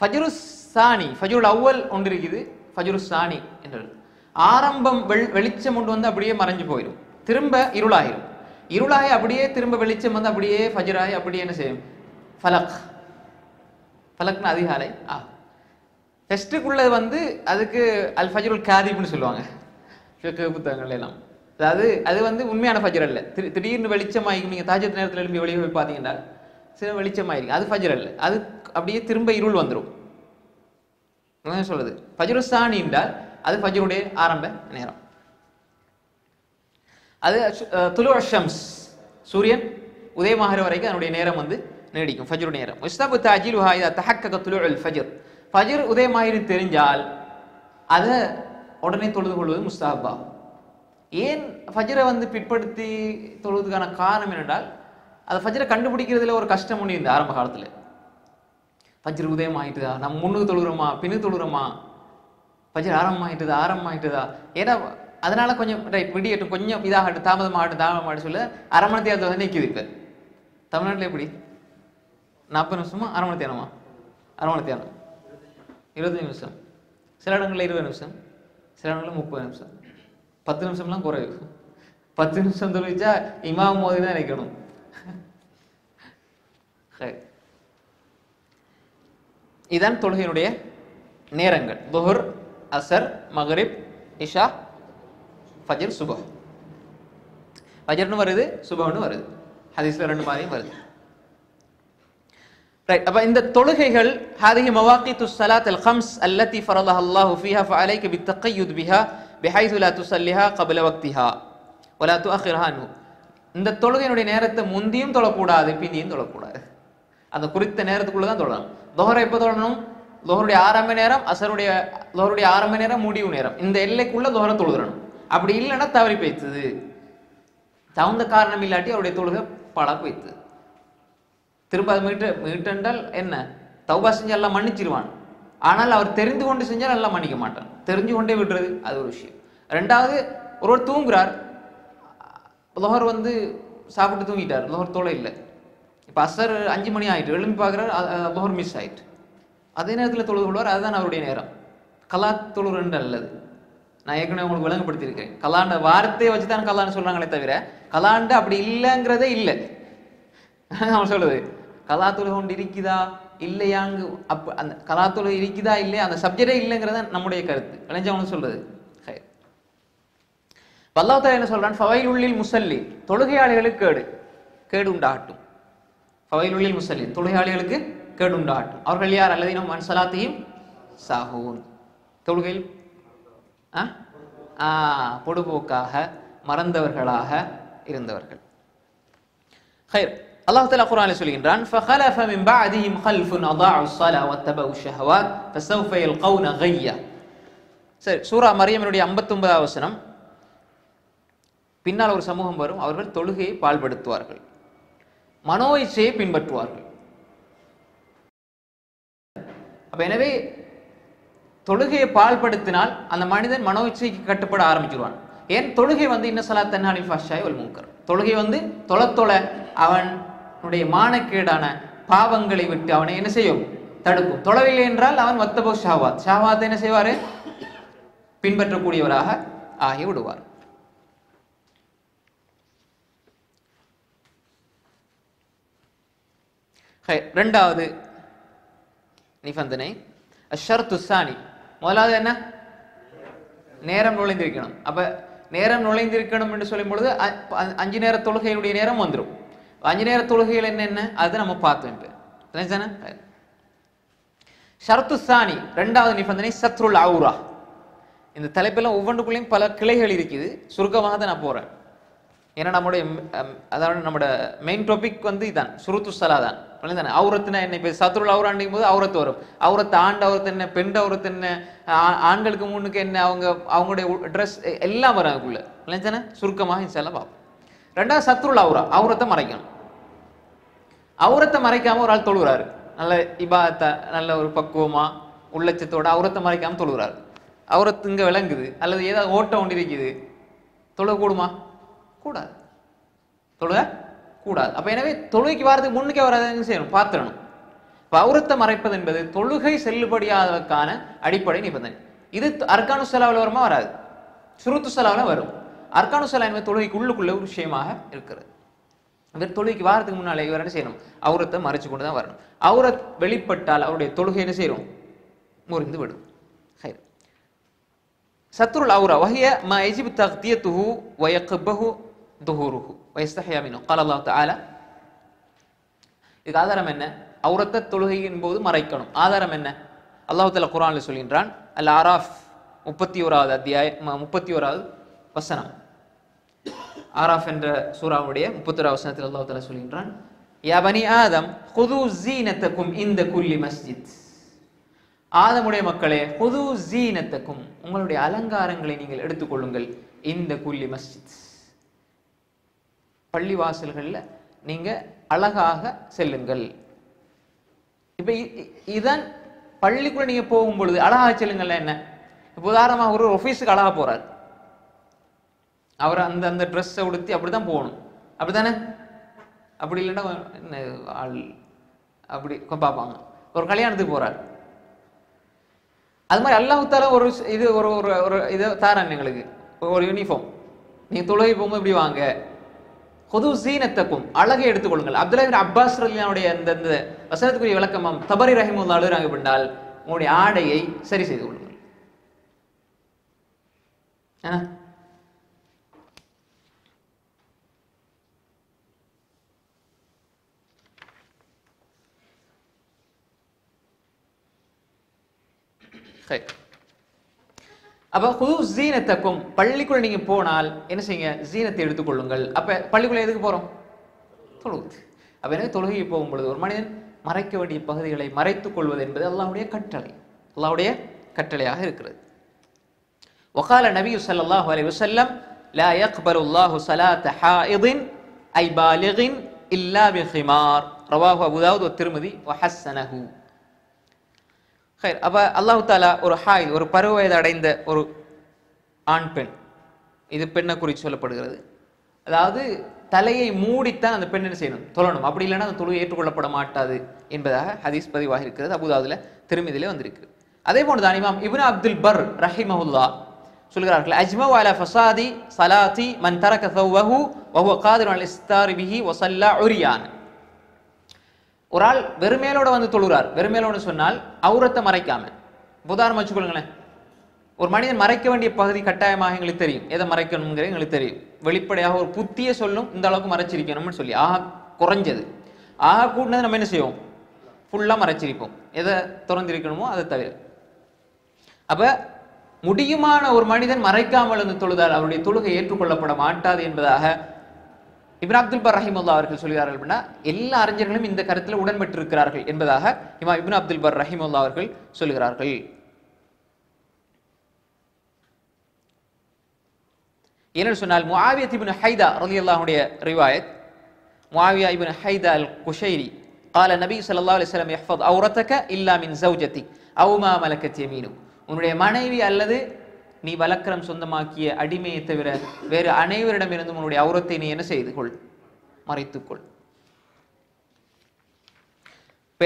ஃபஜ்ரு சானி ஃபஜ்ருல் அவ்வல் ஒன்று இருக்குது ஃபஜ்ரு சானி என்றது ஆரம்பம் வெளிச்சம் கொண்டு வந்து அப்படியே மறைஞ்சு போயிடும் திரும்ப இருளாயிரும் இருளாய் அப்படியே திரும்ப வெளிச்சம் வந்து அப்படியே ஃபஜ்ராய் அப்படியே என்ன செய்யும் ஃபலக் ஃபலக்னா அதிகாலை ஃபஸ்ட்டுக்குள்ளது அதுக்கு அல் ஃபஜ்ருல் காதிப்னு சொல்லுவாங்க புத்தகங்கள் எல்லாம் அதாவது அது உண்மையான ஃபஜ்ர் அல்ல திடீர்னு வெளிச்சமாயிருக்கு நீங்கள் தாஜத் நேரத்தில் எழுப்பி வெளியே போய் பார்த்தீங்கன்னா சில வெளிச்சமாயிருக்கு அது ஃபஜ்ர் அல்ல அது அப்படியே திரும்ப இருள் வந்துடும் சொல்றது ஃபஜ்ரு சானி என்றால் அது ஃபஜ்ருடைய ஆரம்ப நேரம் அது துலு ஷம்ஸ் சூரியன் உதயமாகிற வரைக்கும் அதனுடைய நேரம் நீடிக்கும் ஃபஜ்ரு நேரம் இஸ்தபு தஅஜிலுஹா இதா தஹக்கக துலு அல் ஃபஜ்ர் ஃபஜ்ர் உதயமாகிற தெரிஞ்சால் அதை உடனே தொழுது கொள்வது முஸ்தஹப் ஏன் ஃபஜ்ரை பிற்படுத்தி தொழுவதுக்கான காரணம் என்னென்றால் அது ஃபஜ்ரை கண்டுபிடிக்கிறதுல ஒரு கஷ்டம் ஒன்று இருந்தது ஆரம்ப காலத்தில் ஃபஜ்ர் உதயமாகிட்டுதா நம்ம முன்னுக்கு தொழுகிறோமா பின்னுக்கு தொழுகிறோமா ஃபஜ்ர் ஆரம்பமாகிட்டுதா ஏன்னா அதனால கொஞ்சம் விடியட்டும் கொஞ்சம் இதாக தாமதமாகட்டும் சொல்ல அரை மணி தேதி நிற்கிது இப்போ தமிழ்நாட்டில் எப்படி 40 நிமிஷமா அரை மணி தேனமா அரை மணி தேனம் 25 நிமிஷம் சில இடங்களில் 20 நிமிஷம் சில இடங்களில் 30 நிமிஷம் 10 நிமிஷம்லாம் குறைவு 10 நிமிஷம் தொழிச்சா இமாம் மோதி தான் நிற்கணும் இதுதான் தொழுகையினுடைய நேரங்கள் துஹர் அசர் மகரிப் இஷா ஃபஜ்ர் சுபஹ் ஃபஜ்ர்னு வருது சுபஹ்னு வருது ஹதீஸ்ல ரெண்டு மாதிரியும் வருது ரைட் அப்ப இந்த தொழுகைகள் ஹாதிஹி மவாக்கித்து ஸலாத் அல் கம்ஸ் அல்லதி ஃபரலஹ அல்லாஹ் ஃபீஹா ஃபலைக பித்தக்யுத் பிஹா பஹைது லா துஸல்லிஹா قبل وقتها ولا تؤخرها عنه இந்த தொழுகையினுடைய நேரத்தை முந்தியும் தொழ கூடாது பின்னியும் தொழ கூடாது அந்த குறித்த நேரத்துக்குள்ள தான் தொழணும் ظஹர் எப்ப தொழணும் ظஹருடைய ஆரம்ப நேரம் அஸ்ருடைய ظஹருடைய ஆரம்ப நேரம் முடிவு நேரம் இந்த எல்லைக்குள்ள ظஹர் தொழுறணும் அப்படி இல்லனா தவறி பேய்ச்சது தவுந்த காரணம் இல்லாட்டி அவருடைய தொழுகை பழக்கு வைத்து திரும்ப மீட்டண்டால் என்ன தௌபா செஞ்சா அல்லாஹ் மன்னிச்சிடுவான் ஆனால் அவர் தெரிந்து கொண்டு செஞ்சால் அல்லாஹ் மன்னிக்க மாட்டான் தெரிஞ்சு கொண்டே விடுறது அது ஒரு விஷயம் இரண்டாவது ஒரு தூங்குறார் ظஹர் வந்து சாப்பிட்டு தூங்கிட்டார் ظஹர் தொழ இல்ல இப்ப அஸ்ர் 5 மணி ஆயிட்டு எழும்பி பார்க்கறார் ظஹர் மிஸ் ஆயிட்டு அதே நேரத்துல தொழுது கொள்வார் அதுதான் அவருடைய நேரம் கலா தொழு ரெண்டு அல்லது நான் ஏற்கனவே உங்களுக்கு விளங்கப்படுத்தி இருக்கேன் கலாண்ட வார்த்தையை வச்சு தான் கலான்னு சொல்றாங்களே தவிர கலாண்டு அப்படி இல்லங்கறதே இல்ல நான் சொல்றது கலா தொழு கொண்டு இருக்குதா இல்லையாங்கு அந்த கலா தொழு இருக்குதா இல்ல அந்த சப்ஜெக்டே இல்லங்கறத நம்மளுடைய கருத்து இளைஞவங்க சொல்றது அல்லாஹ் தஆலா என்ன சொல்றான் ஃபவைலுல் லில் முஸல்லி தொழுகையாளிகளுக்கு கேடு உண்டாகட்டும் ஃபவைலுல் லில் முஸல்லி தொழுகையாளிகளுக்கு கேடு உண்டாகட்டும் அவர்கள் யார் அல்லதீனா மன் ஸலாத்திஹிம் சாஹூன் தொழுகையில் பொடுபோக்காக மறந்தவர்களாக இருந்தவர்கள் خير அல்லாஹ் தஆலா குர்ஆனில் சொல்கிறான் ஃபகலஃப மின் பஅதிஹிம் கல்ஃபுன் அதாஉ ஸலா வத்தபஉ ஷஹவாத் ஃபஸௌஃப யல்கௌன கய்யா சரி சூரா மரியமினுடைய 59வது வசனம் பின்னால் ஒரு சமூகம் வரும் அவர்கள் தொழுகையை பாழ்படுத்துவார்கள் மனோ இச்சையை பின்பற்றுவார்கள் அப்ப எனவே தொழுகையை பாழ்படுத்தினால் அந்த மனிதன் மனோ இச்சைக்கு கட்டுப்பட ஆரம்பிச்சுடுவான் ஏன் தொழுகை வந்து இன்ன ஸலாத் தன்ஹானில் ஃபஹ்ஷாய் வல் முன்கர் தொழுகை வந்து தொழத்தொழ அவனுடைய மானக்கேடான பாவங்களை விட்டு அவனை என்ன செய்யும் தடுக்கும் தொழவில்லை என்றால் அவன் வத்தபோ ஷஹவாத் ஷஹவாத்தை என்ன செய்வாரு பின்பற்றக்கூடியவராக ஆகிவிடுவார் இரண்டாவது நிபந்தனை அஷர்து ஸானி முதலாவது என்ன நேரம் நுழைந்திருக்கணும் அப்ப நேரம் நுழைந்திருக்கணும் என்று சொல்லும் பொழுது 5 நேர தொழுகையுடைய நேரம் வந்துரும் 5 நேர தொழுகையில் என்ன அது நம்ம பார்த்தோம் இப்ப ஷர்து ஸானி இரண்டாவது நிபந்தனை சத்ருல் அவுரா இந்த தலைப்பெல்லாம் ஒவ்வொன்றுக்குள்ளேயும் பல கிளைகள் இருக்குது சுருக்கமாக தான் நான் போறேன் ஏன்னா நம்முடைய அதாவது நம்மட மெயின் டாபிக் வந்து இதான் சுருத்து ஸலா தான் புரியுதானே ஔரத்னா என்ன இப்ப சத்ருல் ஔராண்டிங்கும் போது ஔரத் வரும் ஔரத் ஆண்ட ஔரத் என்ன பெண் ஔரத் என்ன ஆண்களுக்கு முன்னுக்கு என்ன அவங்க அவங்களுடைய ட்ரெஸ் எல்லாம் வரும் அதுக்குள்ள புரியுதானே சுருக்கமாக இன்ஷா அல்லாஹ் பார்ப்போம் ரெண்டாவது சத்ருல் ஔரா ஔரத்தை மறைக்கணும் ஔரத்தை மறைக்காம ஒரு ஆள் தொழுகிறாரு நல்ல இபாதா நல்ல ஒரு பக்குவமா உள்ளச்சத்தோட ஔரத்தை மறைக்காம தொழுகிறாரு ஔரத் இங்க விளங்குது அல்லது ஏதாவது ஓட்டம் ஒன்று இருக்குது தொழ கூடுமா கூடாது தொழுக கூடாது அப்ப எனவே தொழுகைக்கு வாரத்துக்கு முன்னுக்கே வராதுன்னு செய்யணும் பார்த்துடணும் ஔரத்தை மறைப்பது என்பது தொழுகை செல்லுபடியாததற்கான அடிப்படை நிபந்தனை இது அர்கானு ஸலாவில் வருமா வராது சுருத்து ஸலாவில் வரும் அர்கானு ஸலா என்பது தொழுகைக்கு உள்ளுக்குள்ள ஒரு விஷயமாக இருக்கிறது இவர் தொழுகைக்கு வாரத்துக்கு முன்னாலே இவர் என்ன செய்யணும் ஔரத்தை மறைச்சு கொண்டு தான் வரணும் ஔரத் வெளிப்பட்டால் அவருடைய தொழுகை என்ன செய்யணும் முறிந்து விடும் சத்ருல் அவுரா வஹிய மா யஜிபு தக்தியத்துஹு வ யக்பஹு துஹூருஹு வயஸ்தஹியா மின்ஹு قال الله تعالى இது ஆதாரம் என்ன ஔரத்தை தொழுகையின் போது மறைக்கணும் ஆதாரம் என்ன அல்லாஹ் தஆலா குர்ஆனில் சொல்கிறான் அல் ஆராஃப் 31வது அத்தியாயம் 31வது வசனம் ஆராஃப் என்ற சூராவுடைய 31வது வசனத்தில் அல்லாஹ் தஆலா சொல்கிறான் யா பனி ஆதம் குது ஸீனத்தகும் இந்த குல்லி மஸ்ஜித் ஆதமுடைய மக்களே ஹுது ஸீனத்தகும் உங்களுடைய அலங்காரங்களை நீங்கள் எடுத்துக்கொள்ளுங்கள் இந்த குல்லி மஸ்ஜித் பள்ளி வாசல்களில் நீங்க அழகாக செல்லுங்கள் இப்ப இதான் பள்ளிக்குள்ள நீங்க போகும் பொழுது அழகாக செல்லுங்கள் என்ன இப்போ உதாரணமாக ஒரு ஆபீஸுக்கு அழகா போறார் அவர் அந்த அந்த ட்ரெஸ்ஸை உடுத்தி அப்படிதான் போகணும் அப்படித்தானே அப்படி இல்லைன்னா ஆள் அப்படி பார்ப்பாங்க ஒரு கல்யாணத்துக்கு போறார் அது மாதிரி அல்லாஹ் தஆலா ஒரு இது ஒரு ஒரு இதை தாரான் எங்களுக்கு ஒரு யூனிஃபார்ம் நீங்கள் தொழுகை போகும்போது இப்படி வாங்க ஹுது ஸீனத்தகும் அழகை எடுத்துக்கொள்ளுங்கள் அப்துல்லாஹ் இப்னு அப்பாஸ் ரலியல்லாஹுடைய அந்த வசனத்துக்குரிய விளக்கமாம் தபரி ரஹிமஹுல்லாஹ் அழுகிறாங்க அப்படின்னால் உங்களுடைய ஆடையை சரி செய்து கொள்ளுங்கள் அப்ப ஹுஸ் ஜீனத்தக்கும் பள்ளிக்குள்ள நீங்க போனால் என்ன செய்யுங்க ஜீனத்தை எடுத்துக் கொள்ளுங்கள் அப்ப பள்ளிக்குள்ள எதுக்கு போறோம் தொழுகை அப்ப என்ன தொழுகைக்கு போகும் பொழுது ஒரு மனிதன் மறைக்க வேண்டிய பகுதிகளை மறைத்துக் கொள்வது என்பது அல்லாஹ்வுடைய கட்டளை அல்லாஹ்வுடைய கட்டளையாக இருக்கிறது وقال النبي صلى الله عليه وسلم لا يقبل الله صلاة حائض أي بالغ إلا بخمار رواه أبو داود والترمذي وحسنه خير أبا الله تعالى ஒரு ஹாய் ஒரு பருவவயது அடைந்த ஒரு ஆண் பெண் இது பெண்ணை குறித்து சொல்லப்படுகிறது அதாவது தலையை மூடித்தான் அந்த பெண் என்ன செய்யணும் தொழணும் அப்படி இல்லனா அந்த தொழுகை ஏற்றுக்கொள்ளப்பட மாட்டாது என்பதாக ஹதீஸ் பதிவாகி இருக்கிறது அபு தாவூதுல திருமிதியிலே வந்திருக்கு அதேபோல் தான் இமாம் இப்னு அப்துல் பர் ரஹிமஹுல்லாஹ் சொல்கிறார்கள் அஜ்மௌ அலா ஃபஸாதி ஸலாதி மன் தரக தௌஹு வஹுவ காதிரு அல் இஸ்தாரி பிஹி வ ஸல்லா உரியான் ஒரு ஆள் வெறுமேலோட வந்து தொழுறார் வெறுமேலோட சொன்னால் ஔரத்தை மறைக்காம உதாரணம் வச்சுக்கொள்ளுங்களேன் ஒரு மனிதன் மறைக்க வேண்டிய பகுதி கட்டாயமாக எங்களுக்கு தெரியும் எதை மறைக்கணும்ங்கிறது எங்களுக்கு தெரியும் வெளிப்படையாக ஒரு புத்திய சொல்லும் இந்த அளவுக்கு மறைச்சிருக்கணும்னு சொல்லி ஆக குறைஞ்சது ஆக கூடினது நம்ம என்ன செய்வோம் ஃபுல்லாக மறைச்சிருப்போம் எதை திறந்திருக்கணுமோ அதை தவிர அப்போ முடியுமான ஒரு மனிதன் மறைக்காமல் இருந்து தொழுதால் அவருடைய தொழுகை ஏற்றுக்கொள்ளப்பட மாட்டாது என்பதாக இப்னு அப்துல் பர் ரஹிமஹுல்லாஹ் அவர்கள் சொல்கிறார்கள் அப்படின்னா எல்லா அறிஞர்களும் இந்த கருத்தில் உடன்பட்டிருக்கிறார்கள் என்பதாக இமாம் இப்னு அப்துல் பர் ரஹிமஹுல்லாஹ் அவர்கள் சொல்கிறார்கள் என்ன சொன்னால் முஆவியா இப்னு ஹைதா ரலியல்லாஹு அன்ஹு உடைய ரிவாயத் முஆவியா இப்னு ஹைதா அல் குஷைரி قال النبي صلى الله عليه وسلم يحفظ عورتك الا من زوجتك او ما ملكت يمينك உன்னுடைய மனைவி அல்லது நீ வலக்கரம் சொந்தமாக்கிய அடிமையை தவிர வேறு அனைவரிடமிருந்து உன்னுடைய ஔரத்தை நீ என்ன செய்து கொள் மறைத்துக் கொள்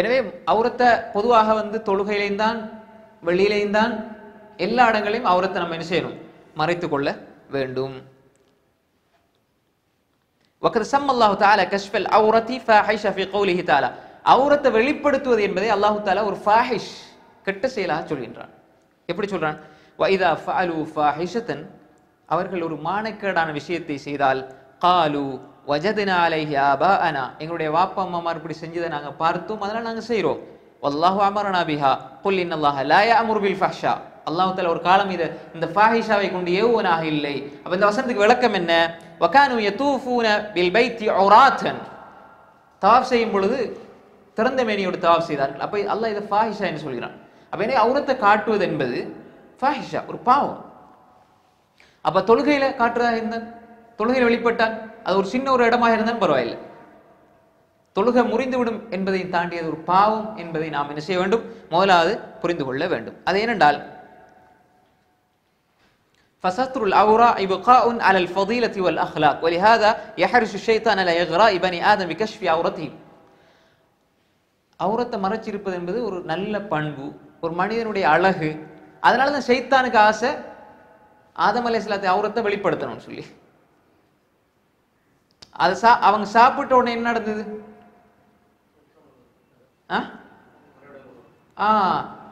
எனவே ஔரத்தை பொதுவாக வந்து தொழுகையிலேயும் தான் வெளியிலேயும் தான் எல்லா இடங்களையும் ஔரத்தை நம்ம என்ன செய்யணும் மறைத்துக் கொள்ள வேண்டும் وقد سمى الله تعالى كشف العورة فاحشة في قوله تعالى عورத்தை வெளிப்படுத்துவது என்பதை அல்லாஹ் تعالی ஒரு ஃபாஹிஷ் கெட்ட செயலாக சொல்கிறான் எப்படி சொல்றான் واذا فعلوا فاحشة அவர்கள் ஒரு மானக்கேடான விஷயத்தை செய்தால் قالوا وجدنا عليه آباءنا எங்களுடைய வாப்பா அம்மாமார் இப்படி செஞ்சதை நாங்க பார்த்தோம் அதனால நாங்க செய்றோம் والله امرنا بها قل ان الله لا يأمر بالفحشاء அல்லாஹ் تعالی ஒரு காலம் இந்த ஃபாஹிஷாவை கொண்டு ஏவுவனாக இல்லை அப்ப இந்த வசனத்துக்கு விளக்கம் என்ன வகானு யதூஃபூன பில் பைத்தி ஔராதன் தவாஃப் செய்யும் பொழுது திறந்த மேனியோடு தவாஃப் செய்தார்கள் அப்ப அல்லாஹ் இத ஃபாஹிஷா என்று சொல்கிறான் அப்ப என்ன ஔரத்தை காட்டுவது என்பது ஃபாஹிஷா ஒரு பாவம் அப்ப தொழுகையில காட்டுறதாக இருந்தால் தொழுகையில வெளிப்பட்டால் அது ஒரு சின்ன ஒரு இடமாக இருந்தாலும் பரவாயில்லை தொழுகை முறிந்துவிடும் என்பதை தாண்டியது ஒரு பாவம் என்பதை நாம் என்ன செய்ய வேண்டும் முதலாவது புரிந்து கொள்ள வேண்டும் அது ஏனென்றால் فستر العورة إبقاء على الفضيلة والأخلاق ولهذا يحرص الشيطان على إغراء بني آدم بكشف عورتهم عورة மறைச்சிருப்பது என்பது ஒரு நல்ல பண்பு ஒரு மனிதனுடைய அழகு அதனால தான் ஷைத்தானுக்கு ஆசை ஆதம் அலைஹிஸ்ஸலாத்து عورத்தை வெளிப்படுத்தணும்னு சொல்லி அது அவங்க சாப்பிட்ட உடனே என்ன நடந்தது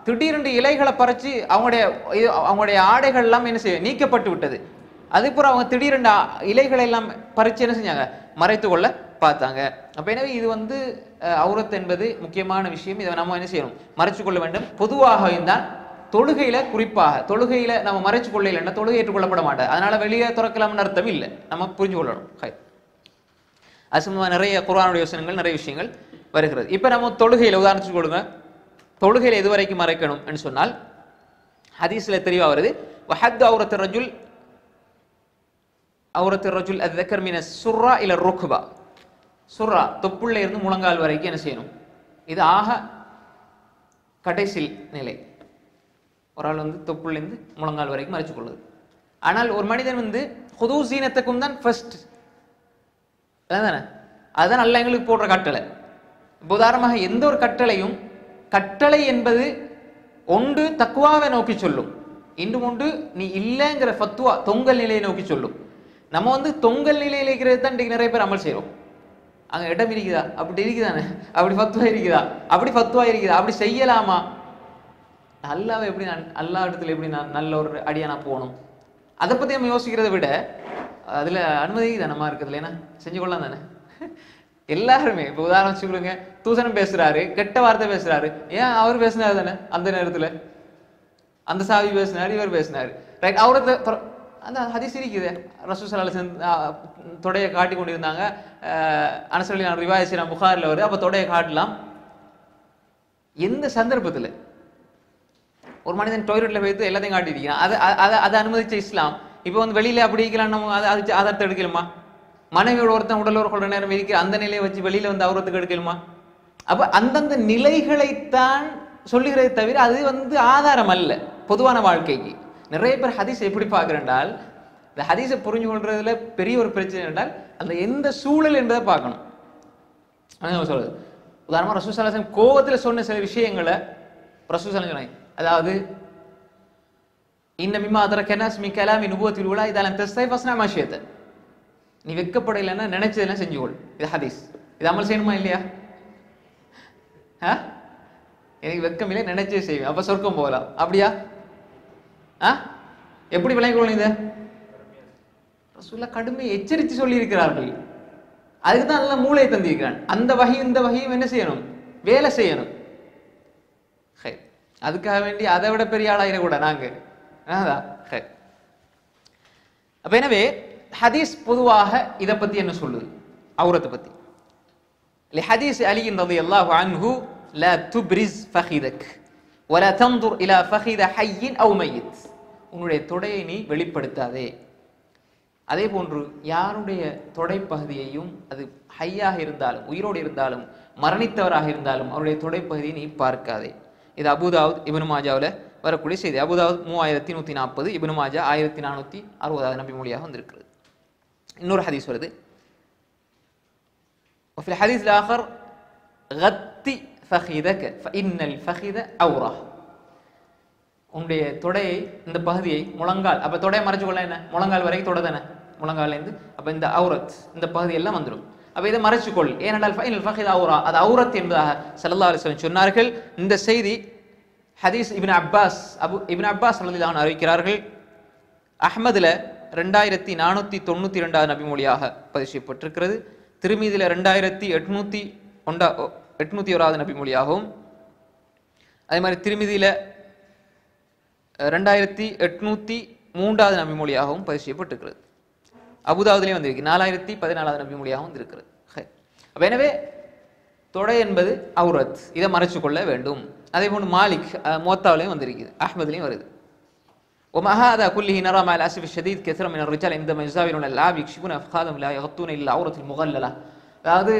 திடீரென்று இலைகளை பறிச்சு அவங்களுடைய ஆடைகள் எல்லாம் என்ன செய்ய நீக்கப்பட்டு விட்டது அதுக்கப்புறம் அவங்க திடீரென்று இலைகளை எல்லாம் பறிச்சு என்ன செஞ்சாங்க மறைத்து கொள்ள பார்த்தாங்க அப்ப எனவே இது வந்து ஔரத் என்பது முக்கியமான விஷயம் இதை நம்ம என்ன செய்யணும் மறைச்சு கொள்ள வேண்டும் பொதுவாக இருந்தால் தொழுகையில குறிப்பாக தொழுகையில நம்ம மறைச்சு கொள்ள இல்லைன்னா தொழுகை ஏற்றுக்கொள்ளப்பட மாட்டோம் அதனால வெளியே துறக்கலாம்னு அர்த்தம் இல்லை நம்ம புரிஞ்சு கொள்ளணும் அசுமா நிறைய குர்ஆனுடைய வசனங்கள் நிறைய விஷயங்கள் வருகிறது இப்ப நம்ம தொழுகையில உதாரணத்துக்கு கொடுங்க தொழுகையில் எதுவரைக்கும் மறைக்கணும் என்று சொன்னால் ஹதீஸ்ல தெளிவாக வருது வஹத் ஔரத் ரஜுல் அஸ்தகர் மின சுர்ரா இல ருக்பா சுர்ரா தொப்புள்ள இருந்து முழங்கால் வரைக்கும் என்ன செய்யணும் இது ஆக கடைசி நிலை ஒரு ஆள் வந்து தொப்புள்ள இருந்து முழங்கால் வரைக்கும் மறைச்சு கொள்ளுது ஆனால் ஒரு மனிதன் வந்து ஹுதூ ஜீனத்துக்கும் தான் ஃபர்ஸ்ட் அதானே அதுதான் நல்லா எங்களுக்கு போடுற கட்டளை உதாரணமாக எந்த ஒரு கட்டளையும் கட்டளை என்பது ஒன்று தக்குவாவை நோக்கி சொல்லும் இன்னும் ஒன்று நீ இல்லைங்கிற ஃபத்வா தொங்கல் நிலையை நோக்கி சொல்லும் நம்ம வந்து தொங்கல் நிலையில் இருக்கிறது தான் இன்றைக்கு நிறைய பேர் அமல் செய்கிறோம் அங்கே இடம் இருக்குதா அப்படி இருக்குதானே அப்படி ஃபத்வா இருக்குதா அப்படி செய்யலாமா அல்லாவை எப்படி நான் அல்லா இடத்துல எப்படி நான் நல்ல ஒரு அடியானா போகணும் அதை பற்றி நம்ம யோசிக்கிறத விட அதில் அனுமதிக்குதா நம்ம இருக்கிறதுல ஏன்னா செஞ்சு கொள்ளலாம் தானே எல்லாருமே இப்போ உதாரணம் வச்சுக்கொடுங்க தூசணம் பேசுறாரு கெட்ட வார்த்தை பேசுறாரு ஏன் அவர் பேசினார் தானே அந்த நேரத்தில் அந்த சாவி பேசினார், இவர் பேசினார், ரைட். அவரது அந்த ஹதீஸ் இருக்குது, ரசூல் ஸல்லல்லாஹு அலைஹி வஸல்லம் தொடையை காட்டி கொண்டிருந்தாங்க. அனஸ் நான் ரிவாயத் செய்கிறேன், புகாரில் வருது. அப்போ தொடையை காட்டலாம். எந்த சந்தர்ப்பத்தில் ஒரு மனிதன் டாய்லெட்டில் போய்த்து எல்லாத்தையும் காட்டியிருக்கிறான், அதை அதை அதை அனுமதிச்ச இஸ்லாம். இப்போ வந்து வெளியில் அப்படி இருக்கலாம், நம்ம அதை அது ஆதாரத்தை எடுக்கலுமா? மனைவியோட ஒருத்தன் உடலோர் கொண்ட நேரம் இருக்கிற அந்த நிலையை வச்சு வெளியில் வந்து ஆதாரத்துக்கு எடுக்கலுமா? அப்போ அந்தந்த நிலைகளைத்தான் சொல்லுகிறதை தவிர அது வந்து ஆதாரம் அல்ல பொதுவான வாழ்க்கைக்கு. நிறைய பேர் ஹதீஸை எப்படி பார்க்குறேன்டால், இந்த ஹதீஸை புரிஞ்சு கொள்றதுல பெரிய ஒரு பிரச்சனை என்றால் அந்த எந்த சூழல் என்றதை பார்க்கணும். சொல்றது உதாரணமாக ரசூல் ஸல்லல்லாஹு அலைஹி வஸல்லம் கோபத்தில் சொன்ன சில விஷயங்களை ரசூல் ஸல்லல்லாஹு அலைஹி வஸல்லம், அதாவது இன்ன மிம்மா அதரகனாஸ்மி கலாமி நுபுவத்தில் உலா இதெல்லாம் தஸ்தை ஃபஸ்னா மாஷியத்தை, நீ வெக்கப்படையிலன்னா நினைச்சதெல்லாம் செஞ்சுக்கொள். இது ஹதீஸ். இது அமல் செய்யணுமா இல்லையா? ஆ, எனக்கு வெக்கம் இல்லை, நினைச்சே செய்வேன், அப்போ சொர்க்கம் போகலாம். அப்படியா? ஆ, எப்படி விளங்கிக் கொள்ளுங்க? இதை ரசூலுல்லாஹ் கடுமையை எச்சரித்து சொல்லியிருக்கிறார்கள். அதுக்கு தான் நல்லா மூளையை தந்திருக்கிறான். அந்த வகையும் இந்த வகையும் என்ன செய்யணும்? வேலை செய்யணும். அதுக்காக வேண்டி அதை விட பெரிய ஆளாயிடக்கூடாது நாங்கள். அப்போ எனவே ஹதீஸ் பொதுவாக இதை பற்றி என்ன சொல்லுது? அவுரத்தை பற்றி. இல்லை ஹதீஸ் அலியின் ரலியல்லாஹு அன்ஹு, லா துப்ரிஸ் ஃபஹிதக் வலா தன்துர் இலா ஃபஹித ஹய்யின் அவ் மய்யித், உன்னுடைய தொடையை நீ வெளிப்படுத்தாதே. அதே போன்று யாருடைய தொடைப்பகுதியையும், அது ஹையாக இருந்தாலும், உயிரோடு இருந்தாலும், மரணித்தவராக இருந்தாலும், அவருடைய தொடைப்பகுதியை நீ பார்க்காதே. இது அபூதாவுத் இப்னு மாஜாவில் வரக்கூடிய செய்தி. அபூதாவுத் 3140, இப்னு மாஜா 1460 நபி மொழியாக வந்திருக்கிறது. இன்னொரு ஹதீஸ் வருது, وفي الحديث الآخر غطي فخذك فإن الفخذ أورا, உன்னுடைய தொடையை, இந்த பகுதியை, முழங்கால், அப்போ தொடையை மறைச்சிக்கொள்ள என்ன, முழங்கால் வரைக்கும் தொட தானே, முழங்காலேருந்து அப்போ இந்த அவுரத் இந்த பகுதியெல்லாம் வந்துடும். அப்போ இதை மறைச்சிக்கொள், ஏனென்றால் ஃபைனல் ஃபஹித் அவுரா, அது அவுரத் என்பதாக ஸல்லல்லாஹு அலைஹி வஸல்லம் சொன்னார்கள். இந்த செய்தி ஹதீஸ் இப்னு அப்பாஸ் ரலியல்லாஹு அறிவிக்கிறார்கள். அஹ்மதில் 2492 நபி மொழியாக பதிவு செய்யப்பட்டிருக்கிறது. திருமீதியில் 2801 நபி மொழியாகவும், அதே மாதிரி திருமீதியில் 2803 நபி மொழியாகவும் பதிவு செய்யப்பட்டிருக்கிறது. அபுதாவுதிலே வந்திருக்கு 4014 நபி மொழியாகவும் வந்திருக்கிறது. அப்போ எனவே தொடை என்பது அவுரத், இதை மறைச்சு கொள்ள வேண்டும். அதே போன்று மாலிக் மோத்தாவிலையும் வந்திருக்குது, அஹ்மதுலையும் வருது. ومهذا كله نرى مع الأسف الشديد كثيرا من الرجال عندما يزاورون الألعاب يكشفون أفخاذهم لا يغطون إلا العورة المغللة. அதாவது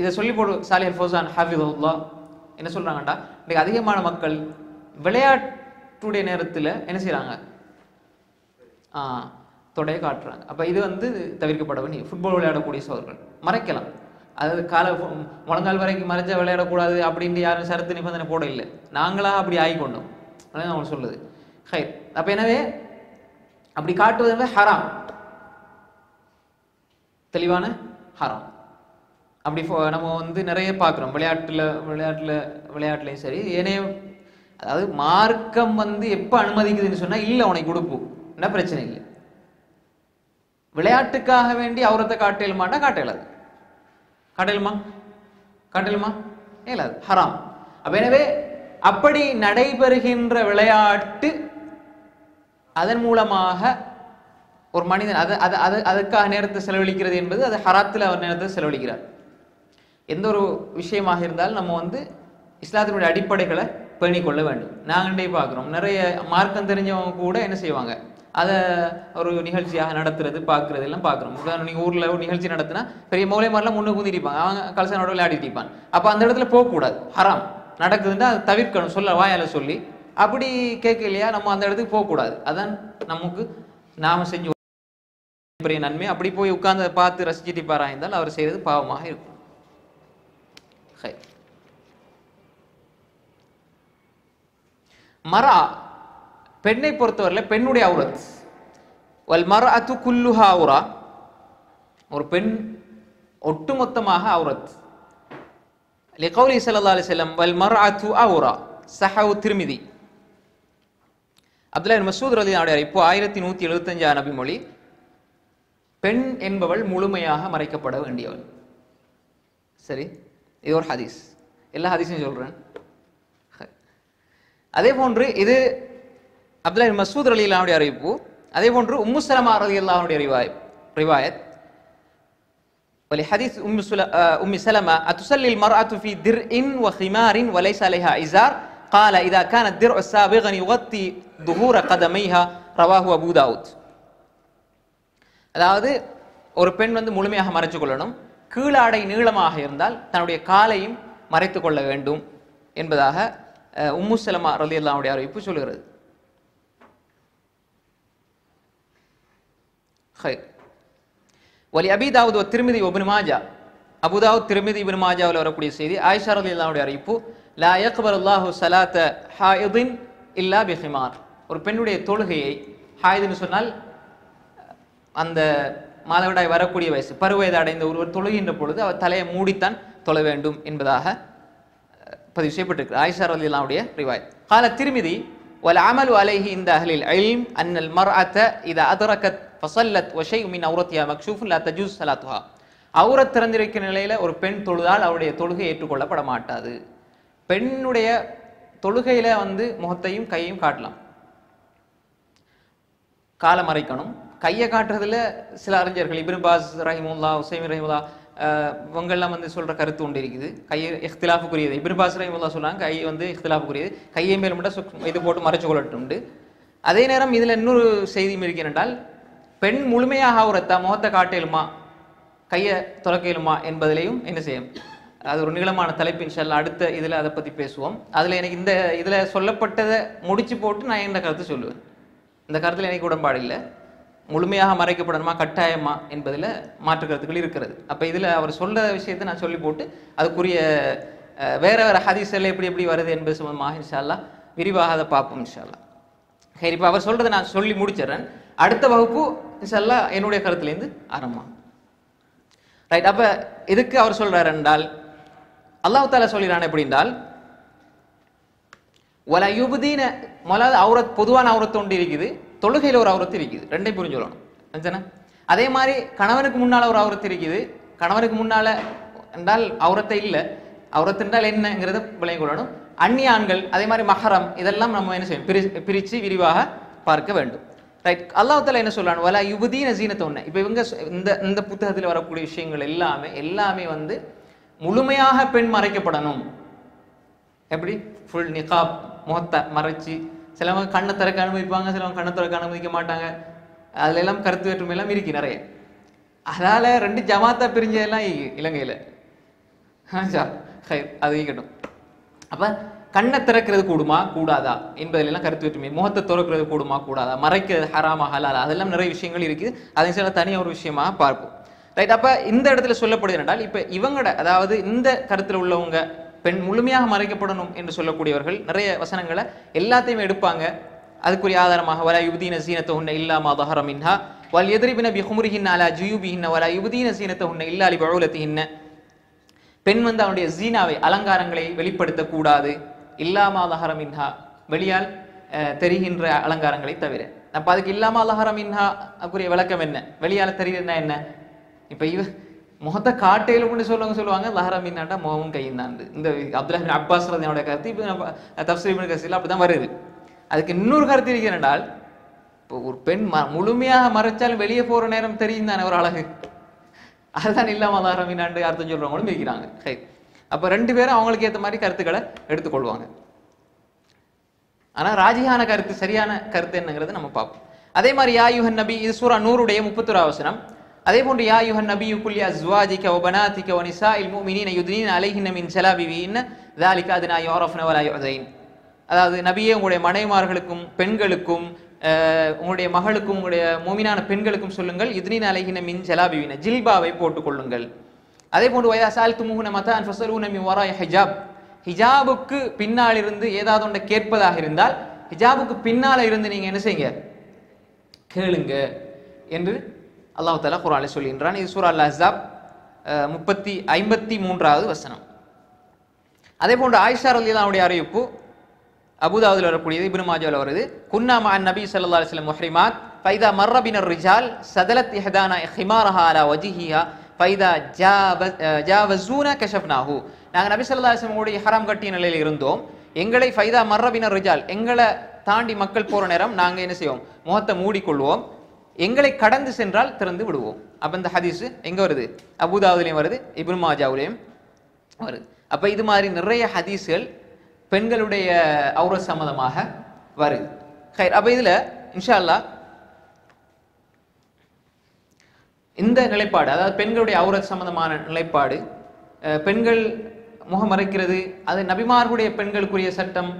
இதை சொல்லி போடு சாலிஹ் ஃபௌசான் ஹஃபிதஹுல்லாஹ் என்ன சொல்கிறாங்கண்டா, இன்றைக்கு அதிகமான மக்கள் விளையாட்டுடைய நேரத்தில் என்ன செய்கிறாங்க, தொடையை காட்டுறாங்க. அப்போ இது வந்து தவிர்க்கப்பட வேண்டிய, ஃபுட்பால் விளையாடக்கூடிய சோழர்கள் மறைக்கலாம், அதாவது கால முழங்கால் வரைக்கும் மறைஞ்சா விளையாடக்கூடாது அப்படின்ட்டு யாரும் சரத்து நிபந்தனை போட இல்லை, நாங்களாக அப்படி ஆகிக்கொண்டோம் அப்படின்னு அவங்க சொல்லுது. ஹைர். அப்போ எனவே அப்படி காட்டுவது என்பது ஹராம், தெளிவான ஹராம். அப்படி நம்ம வந்து நிறைய பார்க்குறோம் விளையாட்டுலையும் சரி, ஏனைய, அதாவது மார்க்கம் வந்து எப்போ அனுமதிக்குதுன்னு சொன்னால் இல்லை உனக்கு கொடுப்போம், என்ன பிரச்சனை இல்லை, விளையாட்டுக்காக வேண்டி அவரத்தை காட்டலுமாட்டா, காட்டலுமா இயலாது, ஹராம். அப்போ எனவே அப்படி நடைபெறுகின்ற விளையாட்டு அதன் மூலமாக ஒரு மனிதன் அதுக்காக நேரத்தை செலவழிக்கிறது என்பது அது ஹராத்தில் அவர் நேரத்தை செலவழிக்கிறார். எந்த ஒரு விஷயமாக இருந்தாலும் நம்ம வந்து இஸ்லாத்தினுடைய அடிப்படைகளை பேணிக்கொள்ள வேண்டும். நாங்கள்டே பார்க்குறோம் நிறைய மார்க்கம் தெரிஞ்சவங்க கூட என்ன செய்வாங்க, அதை ஒரு நிகழ்ச்சியாக நடத்துறது பார்க்குறது எல்லாம் பார்க்குறோம். நீங்கள் ஊரில் ஒரு நிகழ்ச்சி நடத்தினா பெரிய மூலைமாரிலாம் முன்னே குந்திருப்பாங்க, அவங்க கலசனோட விளையாடிட்டு இருப்பாங்க. அப்போ அந்த இடத்துல போகக்கூடாது, ஹராம். நடக்குதுன்னா அதை தவிர்க்கணும், சொல்ல வாயால் சொல்லி. அப்படி கேட்கலையா நம்ம அந்த இடத்துக்கு போகக்கூடாது, அதான் நமக்கு நாம் செஞ்சு பெரிய நன்மை. அப்படி போய் உட்கார்ந்து பார்த்து ரசிச்சுட்டு பாராய்ந்தால் அவர் செய்கிறது பாவமாக இருக்கும். மரா, பெண்ணை பொறுத்தவரையில் பெண்ணுடைய அவுரத், வல் மர்அத்து குல்லுஹா அவுரா, ஒரு பெண் ஒட்டுமொத்தமாக அவுரத். லிகௌலி ஸல்லல்லாஹு அலைஹி வஸல்லம் வல் மர்அத்து அவுரா, ஸஹஹு திர்மிதி. அப்துல்லாஹ் இப்னு மஸ்ஊத் ரலியல்லாஹு அன்ஹு இப்போ 1175 நபி மொழி, பெண் என்பவள் முழுமையாக மறைக்கப்பட வேண்டியவள். சரி, இது ஒரு ஹதீஸ், எல்லா ஹதீஸையும் சொல்கிறேன். அதே போன்று இது Abdullah Masud Ralilaudi Aribu, Adevondru, Musalama Ralilaudi Rivayat, Walihadith Salama, Atusalil Maratu fi Dirin, Wahimarin, Walaisaleha Izar, Kala Ida Kana Dir Osabegani Wati, Duhura Kadamiha, Rawahu Abu Daud. Alade or Pen on the Mulmia Hamaracholanum, Kulada Nilama Hirndal, Tanade Kalaim, Maretokola Vendum, in Badaha, Salama Ralilaudi Aripu. خير ولأبي داود والترمذي وابن ماجه أبو داود الترمذي وابن ماجه ولا ركودي سيدي عائشة رضي الله عنها يقول لا يقبل الله صلاة حائض إلا بخمار ஒரு பெண்ணுடைய தொழுகையை ஹாயிதுன்னு சொன்னால் அந்த மாதவிடாய் வரக்கூடிய வயசு பருவயதை அடைந்த ஒருவர் தொழுகின்ற பொழுது அவர் தலையை மூடி தான் தொழ வேண்டும் என்பதாக பதிவு செய்யப்பட்டிருக்கு ஆயிஷா ரலியல்லாஹு அன்ஹா உடைய ரிவாயத் قال الترمذي والعمل عليه عند أهل العلم أن المرأة إذا أدركت فصلت وشيء من عورتها مكشوف لا تجوز صلاتها عورت திறந்திருக்கும் நிலையில ஒரு பெண் தொழுதால் அவருடைய தொழுகை ஏற்றுக்கொள்ளப்பட மாட்டாது பெண்ணுடைய தொழுகையில வந்து முகத்தையும் கையையும் காட்டலாம் காலை மறைக்கணும் கையை காட்றதுல சில அறிஞர்கள் இப்னு பாஸ் ரஹிமஹுல்லாஹ் உஸைமீன் ரஹிமஹுல்லாஹ் இவங்கெல்லாம் வந்து சொல்ற கருத்து உண்டு இருக்குது கை இக்திலாஃபுக்குரியது இப்னு பாஸ் ரஹிமஹுல்லாஹ் சொன்னாங்க கை வந்து இக்திலாஃபுக்குரியது கையை மேல மட்டும் இது போட்டு மறைச்சு கொள்ளட்டும்ண்டு அதே நேரம் இதுல இன்னொரு செய்தி இருக்கிறதால் பெண் முழுமையாக அவரத்த முகத்தை காட்டேலுமா கையை துறக்கேலுமா என்பதிலையும் என்ன செய்யும் அது ஒரு நீளமான தலைப்பு இன்ஷால்லா அடுத்த இதில் அதை பற்றி பேசுவோம் அதில் எனக்கு இந்த இதில் சொல்லப்பட்டதை முடிச்சு போட்டு நான் என்ன கருத்து சொல்லுவேன் இந்த கருத்தில் எனக்கு உடன்பாடு இல்லை முழுமையாக மறைக்கப்படணுமா கட்டாயமா என்பதில் மாற்று கருத்துக்கள் இருக்கிறது அப்போ இதில் அவர் சொல்கிற விஷயத்தை நான் சொல்லி போட்டு அதுக்குரிய வேறு வேறு ஹதீஸில் எப்படி எப்படி வருது என்பது சம்பந்தமாக இன்ஷால்லா விரிவாக அதை பார்ப்போம் இன்ஷால்லா சரி இப்போ அவர் சொல்கிறத நான் சொல்லி முடிச்சிடறேன் அடுத்த வகுப்பு இன்ஷல்லா என்னுடைய கருத்துலேருந்து ஆரம்பம் ரைட் அப்போ எதுக்கு அவர் சொல்கிறார் என்றால் அல்லாஹ் தஆலா சொல்கிறான் எப்படின்றால் வலா யுபுதீன முதலாவது அவுரத் பொதுவான அவுரத்து ஒன்று இருக்குது தொழுகையில் ஒரு அவுரத்து இருக்குது ரெண்டையும் புரிஞ்சு சொல்லணும் சரிதானே அதே மாதிரி கணவனுக்கு முன்னால் ஒரு அவுரத்து இருக்குது கணவனுக்கு முன்னால் என்றால் அவுரத்தை இல்லை அவுரத்து என்றால் என்னங்கிறத விளங்கிக் கொள்ளணும் அந்நிய ஆண்கள் அதே மாதிரி மஹரம் இதெல்லாம் நம்ம என்ன செய்யணும் பிரித்து விரிவாக பார்க்க வேண்டும் ரைட் அல்லாஹ் தஆலா என்ன சொல்றான் வலா யுபுதீன ஸீனத்துன்ன இப்போ இவங்க இந்த இந்த புத்தகத்தில் வரக்கூடிய விஷயங்கள் எல்லாமே வந்து முழுமையாக பெண் மறைக்கப்படணும் எப்படி ஃபுல் நிகாப் முகத்தை மறைச்சி சிலவங்க கண்ணை திறக்க அனுமதிப்பாங்க சிலவங்க கண்ணை திறக்க அனுமதிக்க மாட்டாங்க அதில் எல்லாம் கருத்து வேற்றுமை எல்லாம் இருக்கு நிறைய அதனால் ரெண்டு ஜமாத்தா பிரிஞ்சதெல்லாம் இலங்கையில் அது கேட்டும் அப்போ கண்ணை திறக்கிறது கூடுமா கூடாதா என்பதிலெல்லாம் கருத்து வேற்றுமை முகத்தை திறக்கிறது கூடுமா கூடாதா மறைக்கிறது ஹராமா ஹலாலா அதெல்லாம் நிறைய விஷயங்கள் இருக்குது அதை சில தனியாக ஒரு விஷயமாக பார்ப்போம் ரைட் அப்போ இந்த இடத்துல சொல்லப்படுது என்றால் இப்போ இவங்களோட அதாவது இந்த கருத்தில் உள்ளவங்க பெண் முழுமையாக மறைக்கப்படணும் என்று சொல்லக்கூடியவர்கள் நிறைய வசனங்களை எல்லாத்தையும் எடுப்பாங்க அதுக்குரிய ஆதாரமாக வலா யுபுதீன ஸீனத்தஹுன்ன இல்லா மா ظஹர மின்ஹா வல் யத்ரிபுன பிஹும்ரிஹின்ன அலா ஜுயூபிஹின்ன வலா யுபுதீன ஸீனத்தஹுன்ன இல்லா லிபுலத்திஹின்ன பெண் வந்து அவனுடைய ஜீனாவை அலங்காரங்களை வெளிப்படுத்தக்கூடாது இல்லாமா ظஹர மின்ஹா வெளியால் தெரிகின்ற அலங்காரங்களை தவிர அப்போ அதுக்கு இல்லாமா ظஹர மின்ஹா அதுக்குரிய விளக்கம் என்ன வெளியால் தெரியுதுன்னா என்ன இப்போ இவ முகத்தை காட்டையிலும்னு சொல்லுவாங்க ظஹர மின்ஹாண்டா முகமும் கையும் தான் இந்த அப்துல்லாஹ் இப்னு அப்பாஸ் ரலியல்லாஹு அன்ஹு கருத்து இப்போ தஃப்ஸீர் இப்னு கஸீர்ல அப்படி தான் வருது அதுக்கு இன்னொரு கருத்து இருக்கிறனால் இப்போ ஒரு பெண் முழுமையாக மறைச்சாலும் வெளியே போகிற நேரம் தெரியும் தானே ஒரு அழகு அதுதான் இல்லாமா ظஹர மின்ஹாண்டு அர்த்தம் சொல்கிறவங்களும் இருக்கிறாங்க சரி அப்போ ரெண்டு பேரும் அவங்களுக்கு ஏற்ற மாதிரி கருத்துக்களை எடுத்துக்கொள்வாங்க ஆனால் ராஜியான கருத்து சரியான கருத்து என்னங்கிறது நம்ம பார்ப்போம் அதே மாதிரி யா யுஹன் நபி இது சூரா நூறுடைய 31 வசனம் அதே போன்று யா யுஹன் நபி குல் அஸ்வாஜிக வ பனாதிக வ நிஸாஇல் முஃமினீன யுத்னீன அலைஹின்ன மின் ஸலாபிஹின்ன ذلك அத்னா யுரஃப்ன வலா யுஅதைன் அதாவது நபியே உங்களுடைய மனைவிமார்களுக்கும் பெண்களுக்கும் உங்களுடைய மகளுக்கும் உங்களுடைய முஃமினான பெண்களுக்கும் சொல்லுங்கள் யுத்னீன அலைஹின்ன மின் ஸலாபிஹின்ன ஜில்பாவை போட்டுக்கொள்ளுங்கள் அதே போன்று வயசால் துமுகுன மத்தான் ஃபஸலூன மின் வராய் ஹிஜாப் ஹிஜாபுக்கு பின்னால் இருந்து ஏதாவது ஒன்றை கேட்பதாக இருந்தால் ஹிஜாபுக்கு பின்னால் இருந்து நீங்கள் என்ன செய்யுங்க கேளுங்க என்று அல்லாஹ் தஆலா குர்ஆனில் சொல்கின்றான் இது சூரா அல் அஹ்ஸாப் 53வது வசனம் அதே போன்று ஆயிஷா ரலியல்லாஹு அன்ஹா அறிவிப்பு அபூதாவுதில் வரக்கூடியது இப்னு மாஜாவில் வருது குன்னா மஅன் நபி ஸல்லல்லாஹு அலைஹி வஸல்லம் முஹ்ரிமாத் ஃபைதா மர்ர பின ரிஜால் சதலத் இஹ்தானா ஹிமாரஹா அலா வஜிஹிஹா பைதா ஜாவஸூனா கஷஃப்னாஹு நாங்கள் நபி ஸல்லல்லாஹு அலைஹி வஸல்லம் உடைய ஹராம் கட்டிய நிலையில் இருந்தோம் எங்களை ஃபைதா மர்ரபின ரிஜால் எங்களை தாண்டி மக்கள் போற நேரம் நாங்க என்ன செய்வோம்? முகத்தை மூடிக்கொள்வோம், எங்களை கடந்து சென்றால் திறந்து விடுவோம். அப்ப இந்த ஹதீஸ் எங்க வருது? அபூதாவுலையும் வருது, இப்னு மாஜாவுலையும் வருது. அப்ப இது மாதிரி நிறைய ஹதீஸ்கள் பெண்களுடைய ஔரத் சம்பந்தமாக வருது. அப்ப இதுல இன்ஷா அல்லாஹ் இந்த நிலைப்பாடு, அதாவது பெண்களுடைய ஔரத் சம்பந்தமான நிலைப்பாடு, பெண்கள் முகம் மறைக்கிறது, அது நபிமார்களுடைய பெண்களுக்குரிய சட்டம்,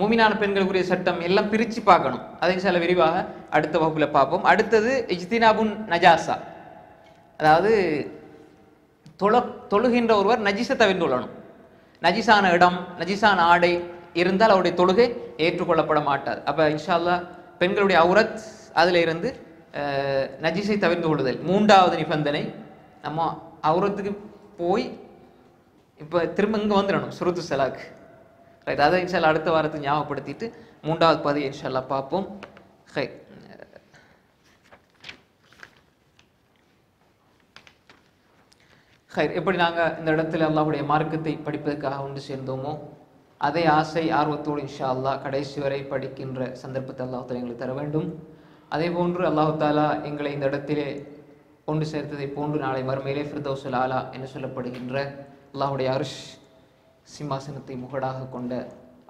மூமினான பெண்களுக்குரிய சட்டம் எல்லாம் பிரித்து பார்க்கணும். அதை சில விரிவாக அடுத்த வகுப்பில் பார்ப்போம். அடுத்தது இஜ்தினாபுன் நஜாசா, அதாவது தொழுகின்ற ஒருவர் நஜிசை தவிர்த்து கொள்ளணும். நஜிசான இடம், நஜிசான ஆடை இருந்தால் அவருடைய தொழுகை ஏற்றுக்கொள்ளப்பட மாட்டாது. அப்போ இன்ஷா அல்லாஹ் பெண்களுடைய ஔரத் அதில் இருந்து நஜிசை தவிர்த்து கொள்ளுதல். மூன்றாவது நிபந்தனை, நம்ம ஔரத்துக்கு போய் இப்போ திரும்ப இங்கே வந்துடணும் சுருத்து சலாக்கு. ரைட், அதை இன்ஷா அல்லாஹ் அடுத்த வாரத்துக்கு ஞாபகப்படுத்திட்டு மூன்றாவது பாதி இன்ஷா அல்லாஹ் பார்ப்போம். ரைட், எப்படி நாங்கள் இந்த இடத்துல அல்லாஹ்வுடைய மார்க்கத்தை படிப்பதற்காக ஒன்று சேர்ந்தோமோ அதே ஆசை ஆர்வத்தோடு இன்ஷா அல்லாஹ் கடைசி வரை படிக்கின்ற சந்தர்ப்பத்தை அல்லாஹ் தஆலா எங்களுக்கு தர வேண்டும். அதே போன்று அல்லாஹ் தஆலா எங்களை இந்த இடத்திலே ஒன்று சேர்த்ததை போன்று நாளை மறுமையிலே ஃபிர்தௌஸுல் ஆலா என்று சொல்லப்படுகின்ற அல்லாஹ்வுடைய அர்ஷ் சிம்மாசனத்தை முகடாக கொண்ட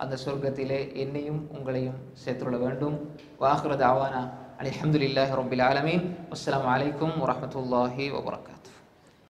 அந்த சொர்க்கத்திலே என்னையும் உங்களையும் சேர்த்துள்ள வேண்டும். வாஹ்ர தஅவானா அல்ஹம்துலில்லாஹி ரப்பில் ஆலமீன். வஸ்ஸலாமு அலைக்கும் வரஹ்மத்துல்லாஹி வபரகாத்துஹு.